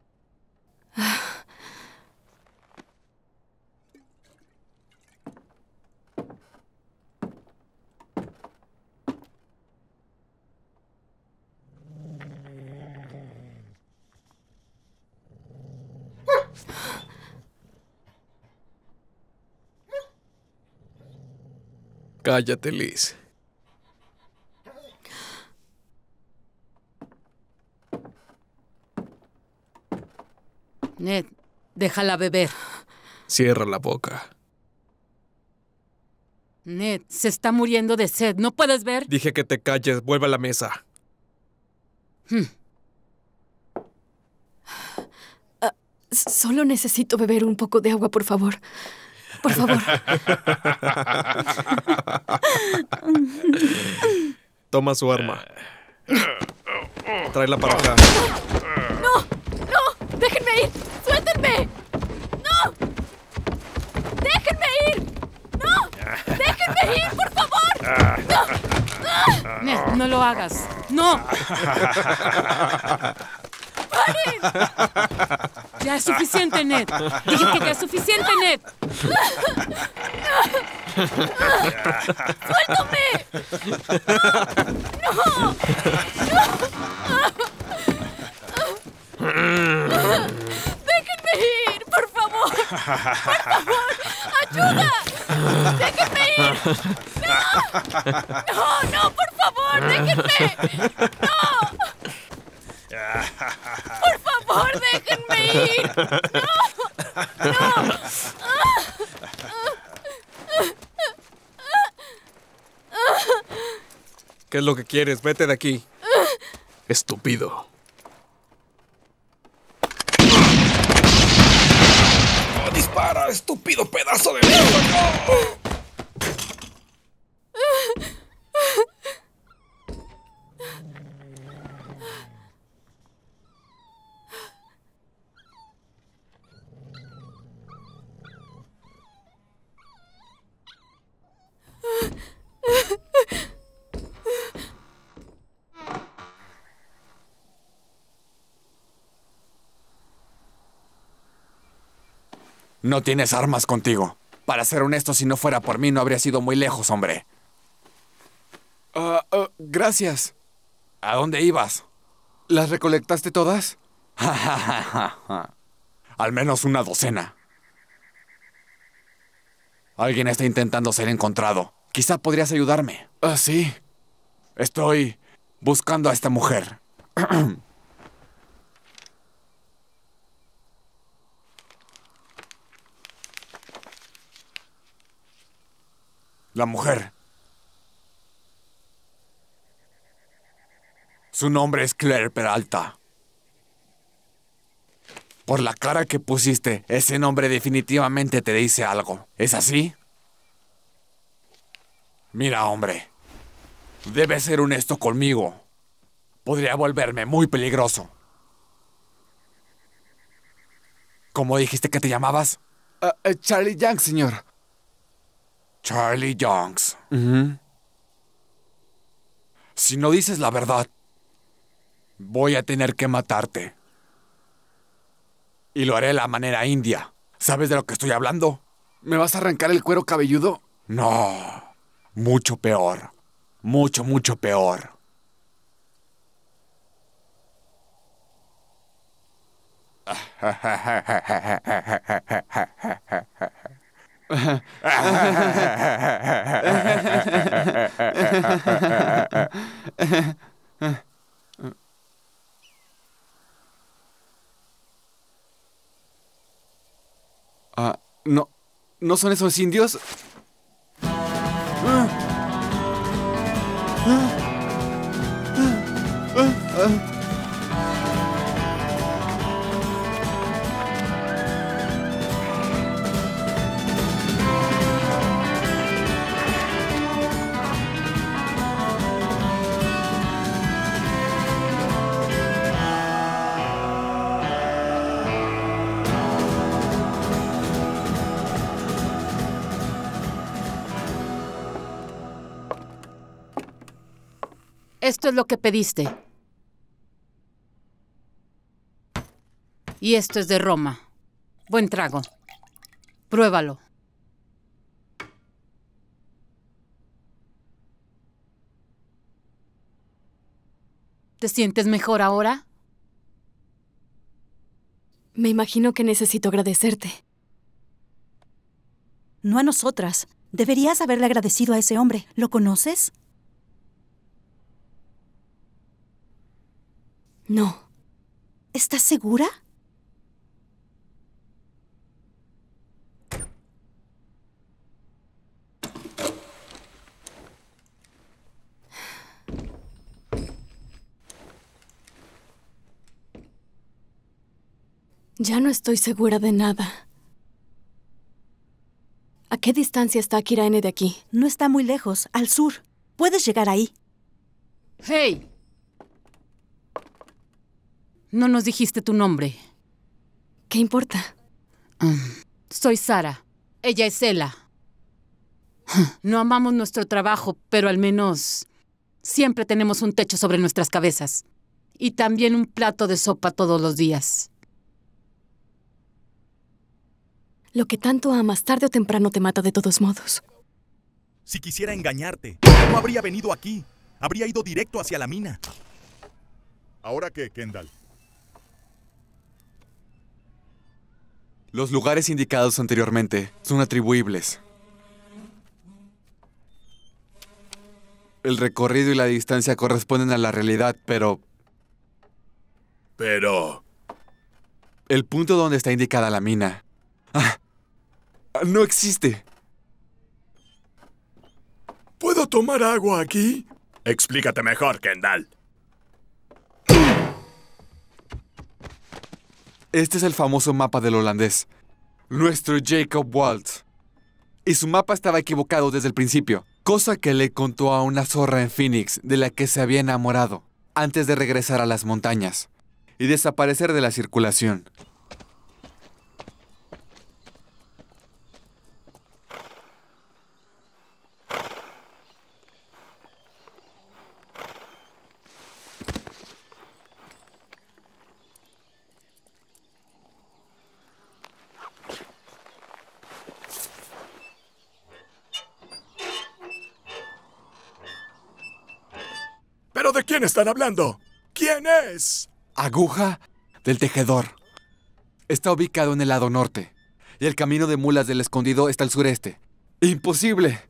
Cállate, Liz. Ned, déjala beber. Cierra la boca. Ned, se está muriendo de sed. ¿No puedes ver? Dije que te calles. Vuelve a la mesa. Hmm. Solo necesito beber un poco de agua, por favor. Por favor. Toma su arma. Tráela para acá. ¡No! ¡No! ¡Déjenme ir! ¡Suéltenme! ¡No! ¡Déjenme ir! ¡No! ¡Déjenme ir, por favor! ¡No! No, no lo hagas. ¡No! ¡Paren! Ya es suficiente, Ned. Dije que ya es suficiente, Ned. ¡Suéltame! ¡No! ¡No! ¡No! ¡Déjenme ir, por favor! ¡Por favor! ¡Ayuda! ¡Déjenme ir! ¡No! ¡No, no, por favor! ¡Déjenme! ¡No! ¡Por favor, déjenme ir! ¡No! ¡No! ¿Qué es lo que quieres? ¡Vete de aquí! ¡Estúpido! ¡No dispara, estúpido pedazo de mierda! ¡No! No tienes armas contigo. Para ser honesto, si no fuera por mí, no habría sido muy lejos, hombre. Uh, uh, gracias. ¿A dónde ibas? ¿Las recolectaste todas? Al menos una docena. Alguien está intentando ser encontrado. Quizá podrías ayudarme. Ah, uh, sí. Estoy buscando a esta mujer. La mujer. Su nombre es Claire Peralta. Por la cara que pusiste, ese nombre definitivamente te dice algo. ¿Es así? Mira, hombre. Debes ser honesto conmigo. Podría volverme muy peligroso. ¿Cómo dijiste que te llamabas? Uh, uh, Charlie Youngs, señor. Charlie Youngs. Uh-huh. Si no dices la verdad, voy a tener que matarte. Y lo haré de la manera india. ¿Sabes de lo que estoy hablando? ¿Me vas a arrancar el cuero cabelludo? No. Mucho peor. Mucho, mucho peor. Ah, no, ¿no son esos indios? Ah. Ah. Ah. Ah. Esto es lo que pediste. Y esto es de Roma. Buen trago. Pruébalo. ¿Te sientes mejor ahora? Me imagino que necesito agradecerte. No a nosotras. Deberías haberle agradecido a ese hombre. ¿Lo conoces? No. ¿Estás segura? Ya no estoy segura de nada. ¿A qué distancia está Kirane de aquí? No está muy lejos, al sur. Puedes llegar ahí. ¡Hey! No nos dijiste tu nombre. ¿Qué importa? Um, soy Sara. Ella es Ella. No amamos nuestro trabajo, pero al menos siempre tenemos un techo sobre nuestras cabezas. Y también un plato de sopa todos los días. Lo que tanto amas, tarde o temprano te mata de todos modos. Si quisiera engañarte, no habría venido aquí. Habría ido directo hacia la mina. ¿Ahora qué, Kendall? Los lugares indicados anteriormente son atribuibles. El recorrido y la distancia corresponden a la realidad, pero... Pero... El punto donde está indicada la mina... Ah, no existe. ¿Puedo tomar agua aquí? Explícate mejor, Kendall. Este es el famoso mapa del holandés, nuestro Jacob Waltz. Y su mapa estaba equivocado desde el principio, cosa que le contó a una zorra en Phoenix de la que se había enamorado antes de regresar a las montañas y desaparecer de la circulación. ¿De quién están hablando? ¿Quién es? Aguja del Tejedor. Está ubicado en el lado norte. Y el camino de mulas del escondido está al sureste. ¡Imposible!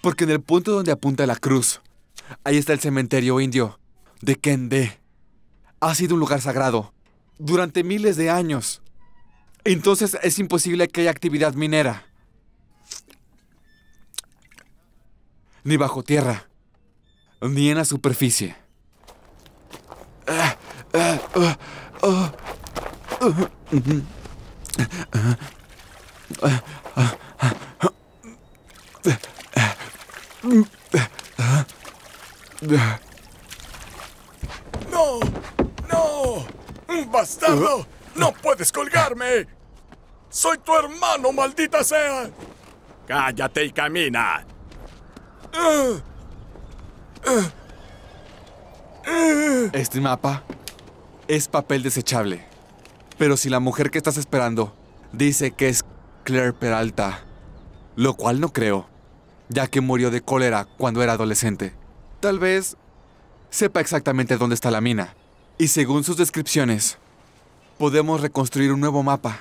Porque en el punto donde apunta la cruz, ahí está el cementerio indio de Kende. Ha sido un lugar sagrado durante miles de años. Entonces es imposible que haya actividad minera. Ni bajo tierra. Ni en la superficie. ¡No! ¡No! ¡Bastardo! ¡No puedes colgarme! ¡Soy tu hermano, maldita sea! ¡Cállate y camina! ¡Ah! Este mapa es papel desechable. Pero si la mujer que estás esperando dice que es Claire Peralta, lo cual no creo, ya que murió de cólera cuando era adolescente, tal vez sepa exactamente dónde está la mina. Y según sus descripciones, podemos reconstruir un nuevo mapa.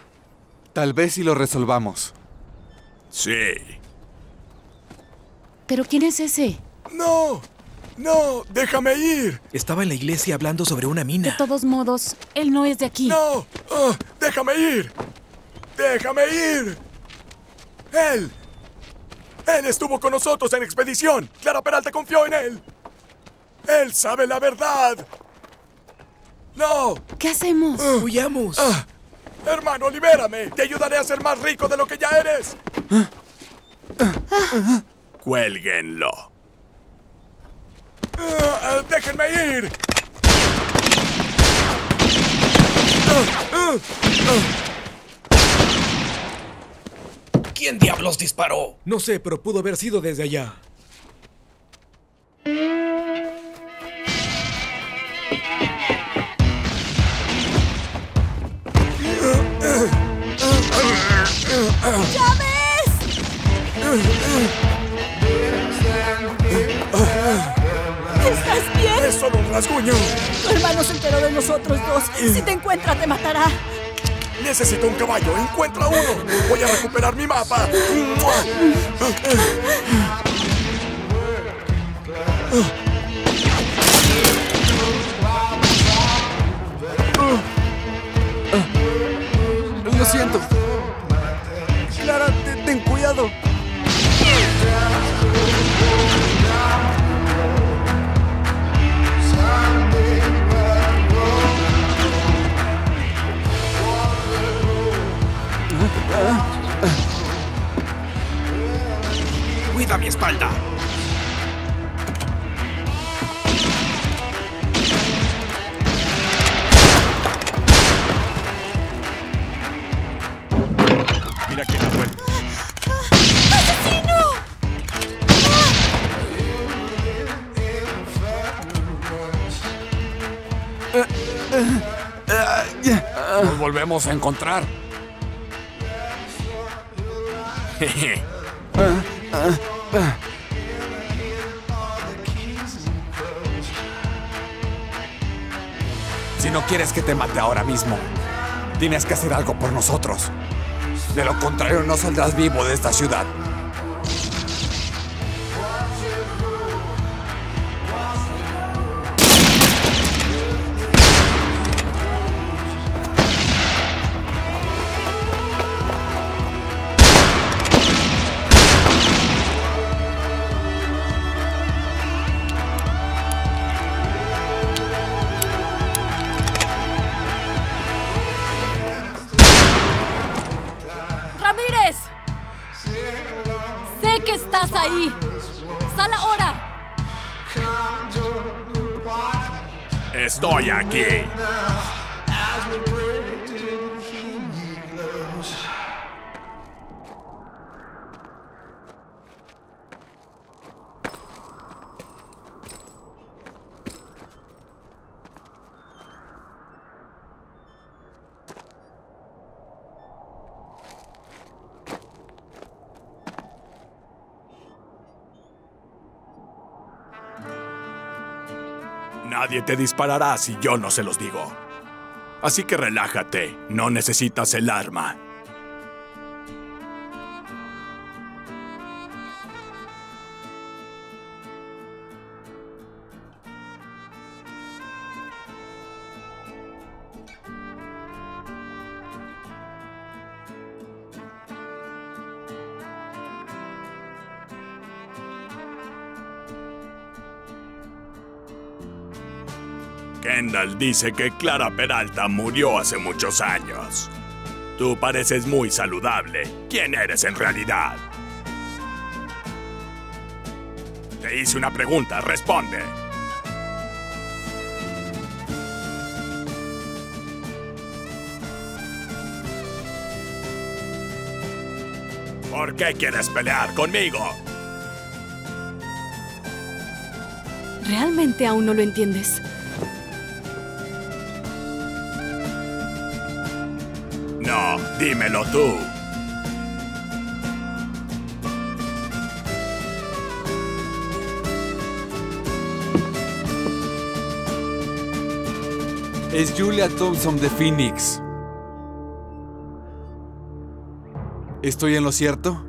Tal vez si lo resolvamos. Sí. ¿Pero quién es ese? ¡No! ¡No! ¡Déjame ir! Estaba en la iglesia hablando sobre una mina. De todos modos, él no es de aquí. ¡No! Oh, ¡déjame ir! ¡Déjame ir! ¡Él! ¡Él estuvo con nosotros en expedición! ¡Clara Peralta confió en él! ¡Él sabe la verdad! ¡No! ¿Qué hacemos? Uh, ¡Huyamos! Uh, ¡Hermano, libérame! ¡Te ayudaré a ser más rico de lo que ya eres! Uh, uh, uh, uh. ¡Cuélguenlo! Uh, uh, ¡Déjenme ir! Uh, uh, uh. ¿Quién diablos disparó? No sé, pero pudo haber sido desde allá. ¡Chávez! ¿Estás bien? ¡Es solo un rasguño! Tu hermano se enteró de nosotros dos. Si te encuentra, te matará. Necesito un caballo. ¡Encuentra uno! ¡Voy a recuperar mi mapa! Lo siento. Clara, ten cuidado. volvemos a encontrar. Si no quieres que te mate ahora mismo, tienes que hacer algo por nosotros. De lo contrario, no saldrás vivo de esta ciudad. Estoy aquí. Nadie te disparará si yo no se los digo. Así que relájate, no necesitas el arma. Kendall dice que Clara Peralta murió hace muchos años. Tú pareces muy saludable. ¿Quién eres en realidad? Te hice una pregunta, responde. ¿Por qué quieres pelear conmigo? ¿Realmente aún no lo entiendes? No, dímelo tú. Es Julia Thompson de Phoenix. ¿Estoy en lo cierto?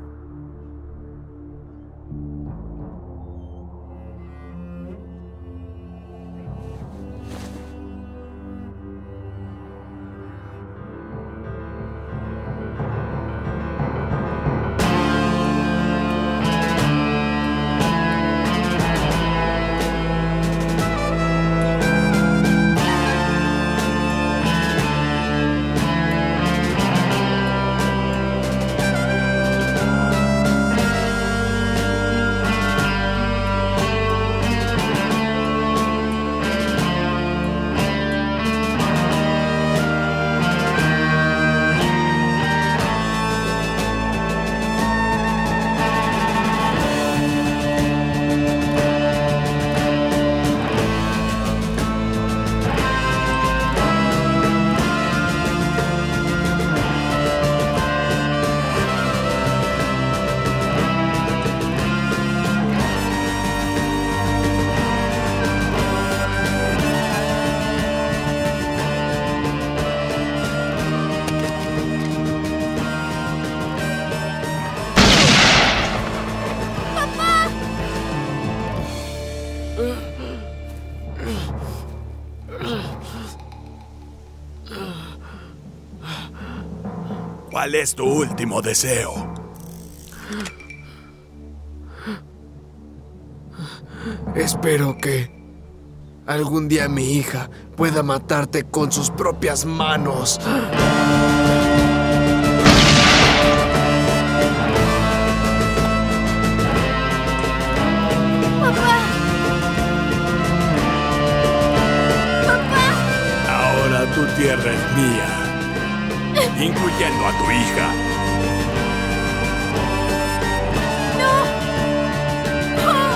¿Cuál es tu último deseo? Espero que algún día mi hija pueda matarte con sus propias manos. ¡Papá! ¡Papá! Ahora tu tierra es mía, incluyendo a tu hija. ¡No! ¡No!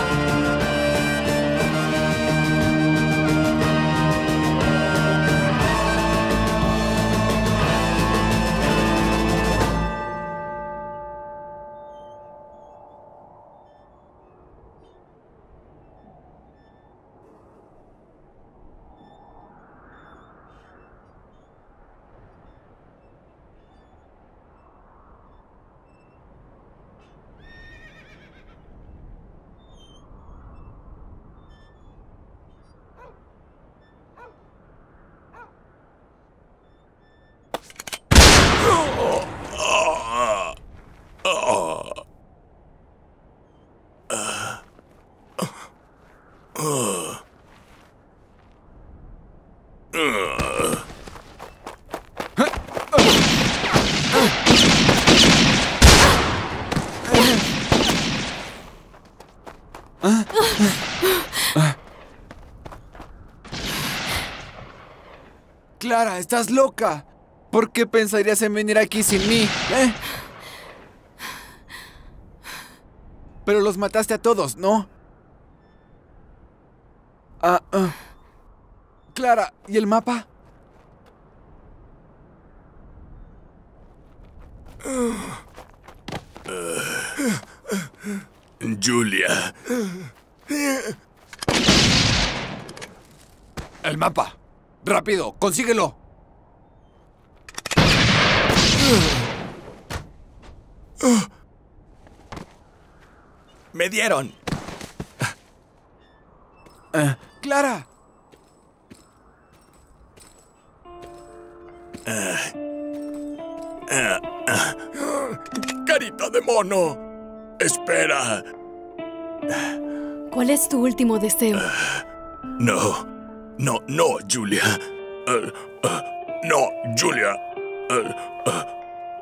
Muna, estás loca. ¿Por qué pensarías en venir aquí sin mí? ¿Eh? Pero los mataste a todos, ¿no? Ah, ah. Clara, ¿y el mapa? Julia. El mapa. Rápido, consíguelo. Me dieron. Uh, Clara. Uh, uh, uh. Carita de mono. Espera. ¿Cuál es tu último deseo? Uh, no. No, no, Julia. Uh, uh, no, Julia. Uh, uh,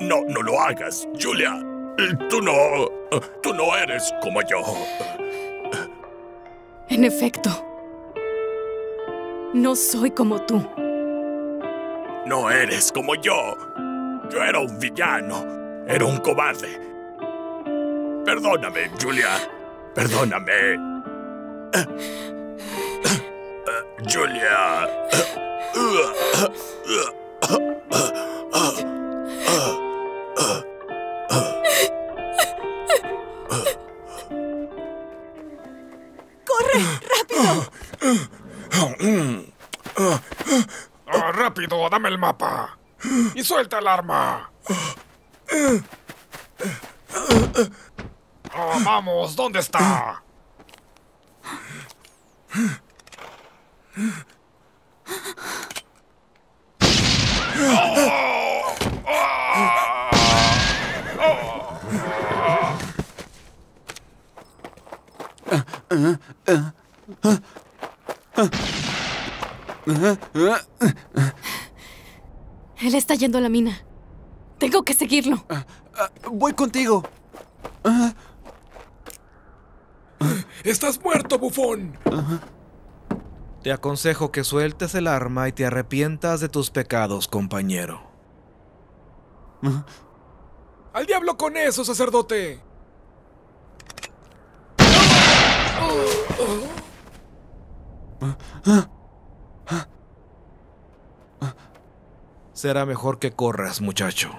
no, no lo hagas, Julia. Uh, tú no... Uh, tú no eres como yo. Uh, uh. En efecto. No soy como tú. No eres como yo. Yo era un villano. Era un cobarde. Perdóname, Julia. Perdóname. Uh. Julia. ¡Corre! ¡Rápido! Oh, ¡rápido! ¡Dame el mapa! ¡Y suelta el arma! Oh, ¡vamos! ¿Dónde está? Él está yendo a la mina. Tengo que seguirlo. Uh, uh, voy contigo. Uh. ¡Estás muerto, bufón! Uh-huh. Te aconsejo que sueltes el arma y te arrepientas de tus pecados, compañero. ¿Ah? ¡Al diablo con eso, sacerdote! Será mejor que corras, muchacho.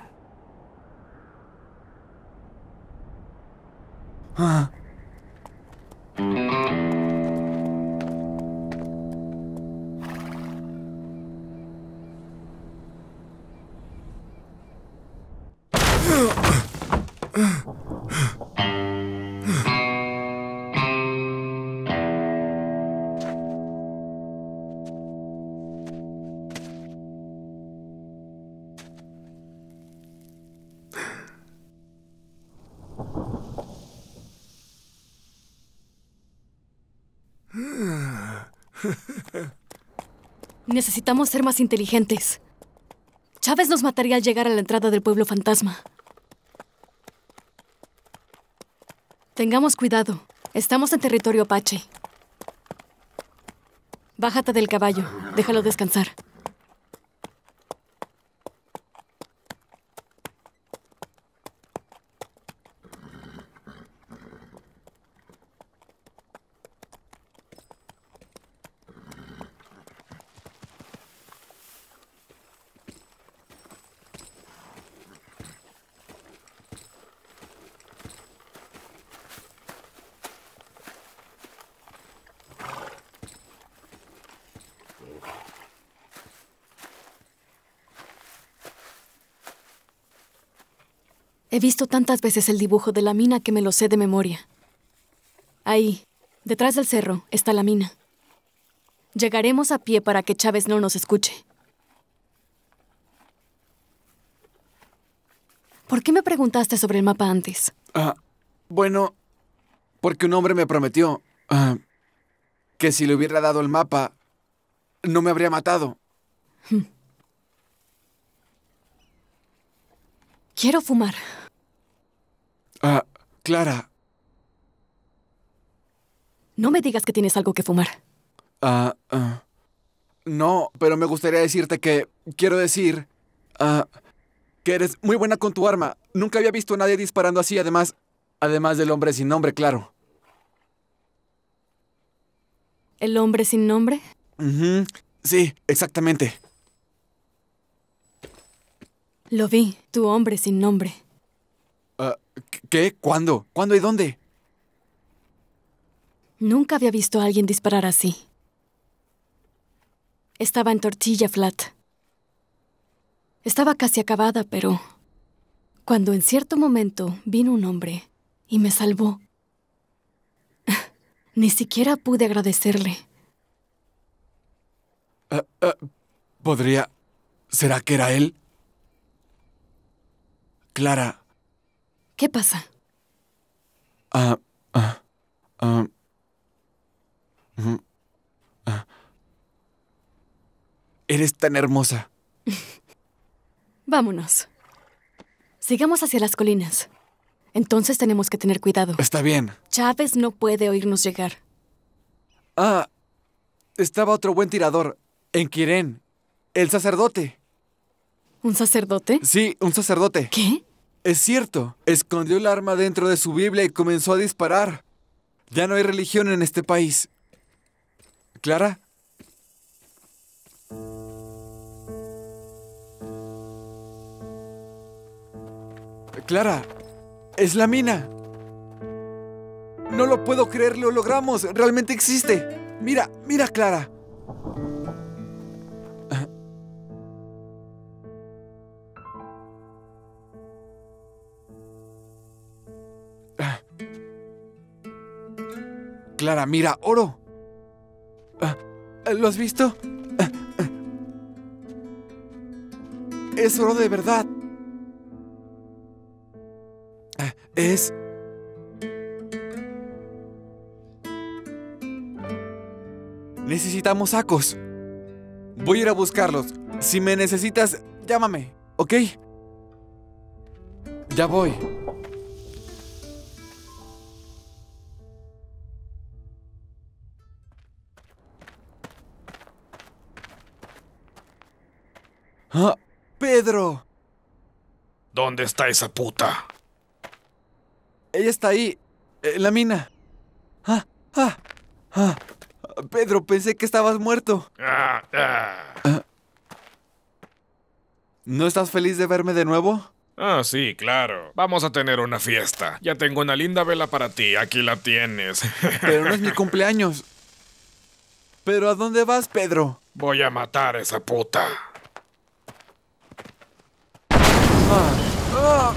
¿Ah? Necesitamos ser más inteligentes. Chávez nos mataría al llegar a la entrada del pueblo fantasma. Tengamos cuidado. Estamos en territorio apache. Bájate del caballo. Déjalo descansar. He visto tantas veces el dibujo de la mina que me lo sé de memoria. Ahí, detrás del cerro, está la mina. Llegaremos a pie para que Chávez no nos escuche. ¿Por qué me preguntaste sobre el mapa antes? Ah, bueno, porque un hombre me prometió ah, que si le hubiera dado el mapa, no me habría matado. Hmm. Quiero fumar. Ah, Clara. No me digas que tienes algo que fumar. Ah, uh, uh, no, pero me gustaría decirte que Quiero decir... Uh, que eres muy buena con tu arma. Nunca había visto a nadie disparando así, además... Además del hombre sin nombre, claro. ¿El hombre sin nombre? Uh-huh. Sí, exactamente. Lo vi, tu hombre sin nombre. Uh, ¿Qué? ¿Cuándo? ¿Cuándo y dónde? Nunca había visto a alguien disparar así. Estaba en Tortilla Flat. Estaba casi acabada, pero... Cuando en cierto momento vino un hombre y me salvó. Ni siquiera pude agradecerle. Uh, uh, ¿Podría... ¿Será que era él? Clara... ¿Qué pasa? Ah... Uh, ah... Uh, uh, uh, uh, eres tan hermosa. Vámonos. Sigamos hacia las colinas. Entonces tenemos que tener cuidado. Está bien. Chávez no puede oírnos llegar. Ah, estaba otro buen tirador, en Kirén. El sacerdote. ¿Un sacerdote? Sí, un sacerdote. ¿Qué? Es cierto. Escondió el arma dentro de su Biblia y comenzó a disparar. Ya no hay religión en este país. ¿Clara? Clara... ¡Es la mina! ¡No lo puedo creer! ¡Lo logramos! ¡Realmente existe! ¡Mira! ¡Mira, Clara! Clara, mira, oro. ¿Lo has visto? Es oro de verdad. Es... Necesitamos sacos. Voy a ir a buscarlos. Si me necesitas, llámame, ¿ok? Ya voy. ¡Ah! ¡Pedro! ¿Dónde está esa puta? Ella está ahí, en la mina. Ah, ah, ah. Pedro, pensé que estabas muerto. Ah, ah. Ah. ¿No estás feliz de verme de nuevo? Ah, sí, claro. Vamos a tener una fiesta. Ya tengo una linda vela para ti, aquí la tienes. Pero no es mi cumpleaños. ¿Pero a dónde vas, Pedro? Voy a matar a esa puta. Ah, ah.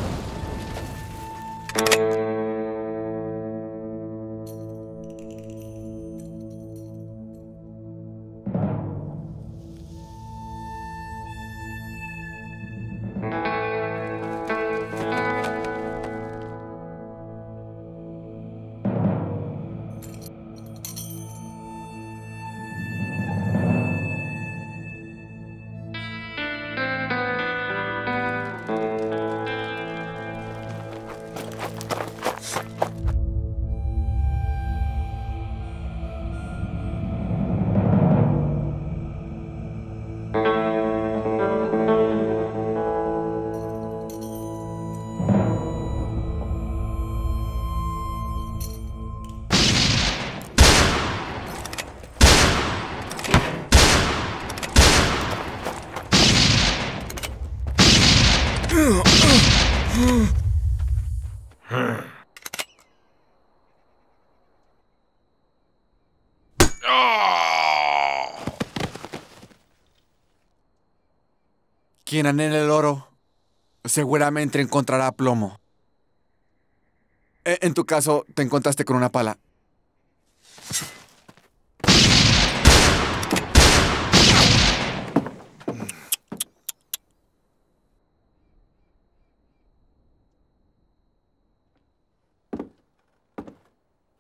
Quien anhela el oro, seguramente encontrará plomo. En tu caso, te encontraste con una pala.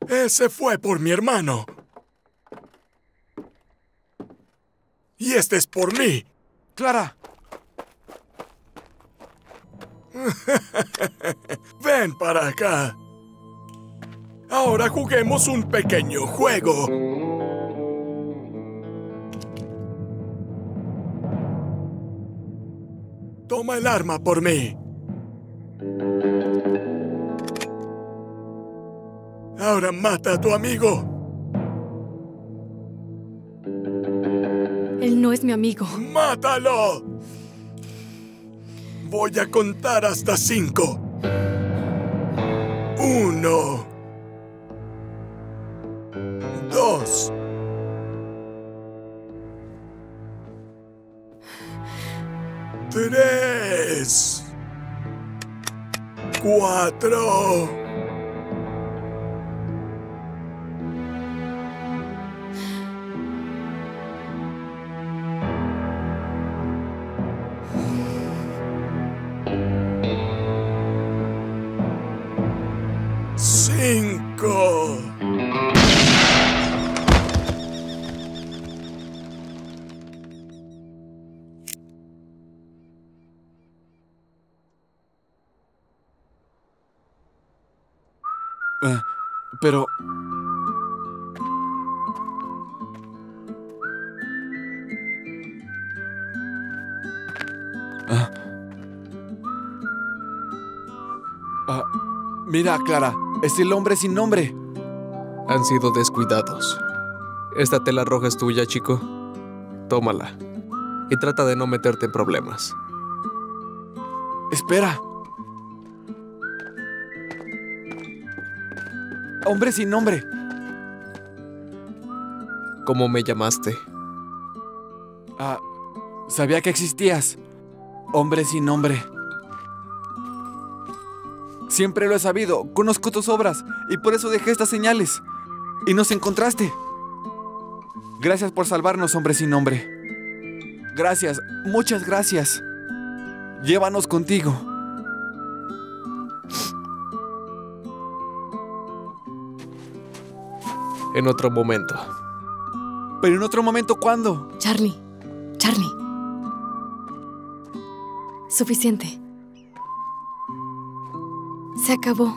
Ese fue por mi hermano. Y este es por mí. Clara. Ven para acá. Ahora juguemos un pequeño juego. Toma el arma por mí. Ahora mata a tu amigo. Él no es mi amigo. ¡Mátalo! Voy a contar hasta cinco. Uno. Dos. Tres. Cuatro. Cinco. Eh, pero... Ah. Ah, mira, Clara, es el hombre sin nombre. Han sido descuidados. Esta tela roja es tuya, chico. Tómala. Y trata de no meterte en problemas. Espera. Hombre sin nombre. ¿Cómo me llamaste? Ah, sabía que existías. Hombre sin nombre. Siempre lo he sabido. Conozco tus obras y por eso dejé estas señales. Y nos encontraste. Gracias por salvarnos, hombre sin nombre. Gracias, muchas gracias. Llévanos contigo. En otro momento. ¿Pero en otro momento cuándo? Charlie, Charlie. Suficiente. Se acabó.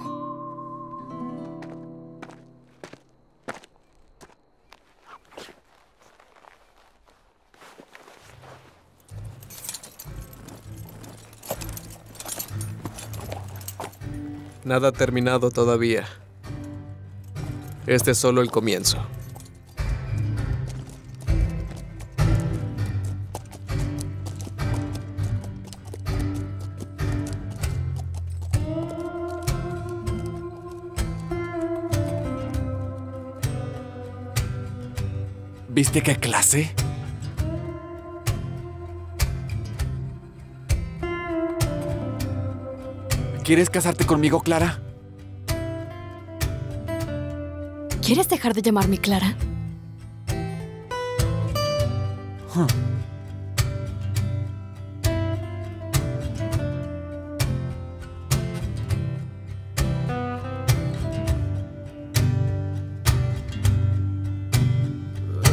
Nada terminado todavía. Este es solo el comienzo. ¿Viste qué clase? ¿Quieres casarte conmigo, Clara? ¿Quieres dejar de llamarme Clara? Huh.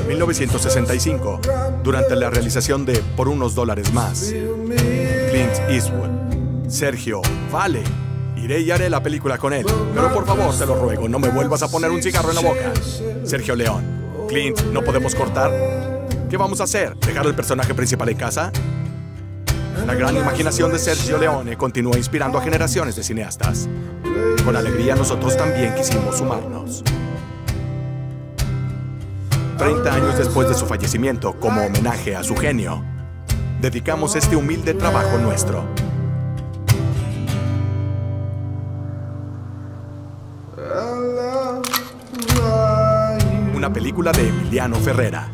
mil novecientos sesenta y cinco, durante la realización de Por unos dólares más. Clint Eastwood. Sergio, vale. Iré y haré la película con él. Pero por favor, te lo ruego, no me vuelvas a poner un cigarro en la boca. Sergio León. Clint, ¿no podemos cortar? ¿Qué vamos a hacer? ¿Dejar al personaje principal en casa? La gran imaginación de Sergio Leone continúa inspirando a generaciones de cineastas. Con alegría, nosotros también quisimos sumarnos. treinta años después de su fallecimiento, como homenaje a su genio, dedicamos este humilde trabajo nuestro. Una película de Emiliano Ferrera.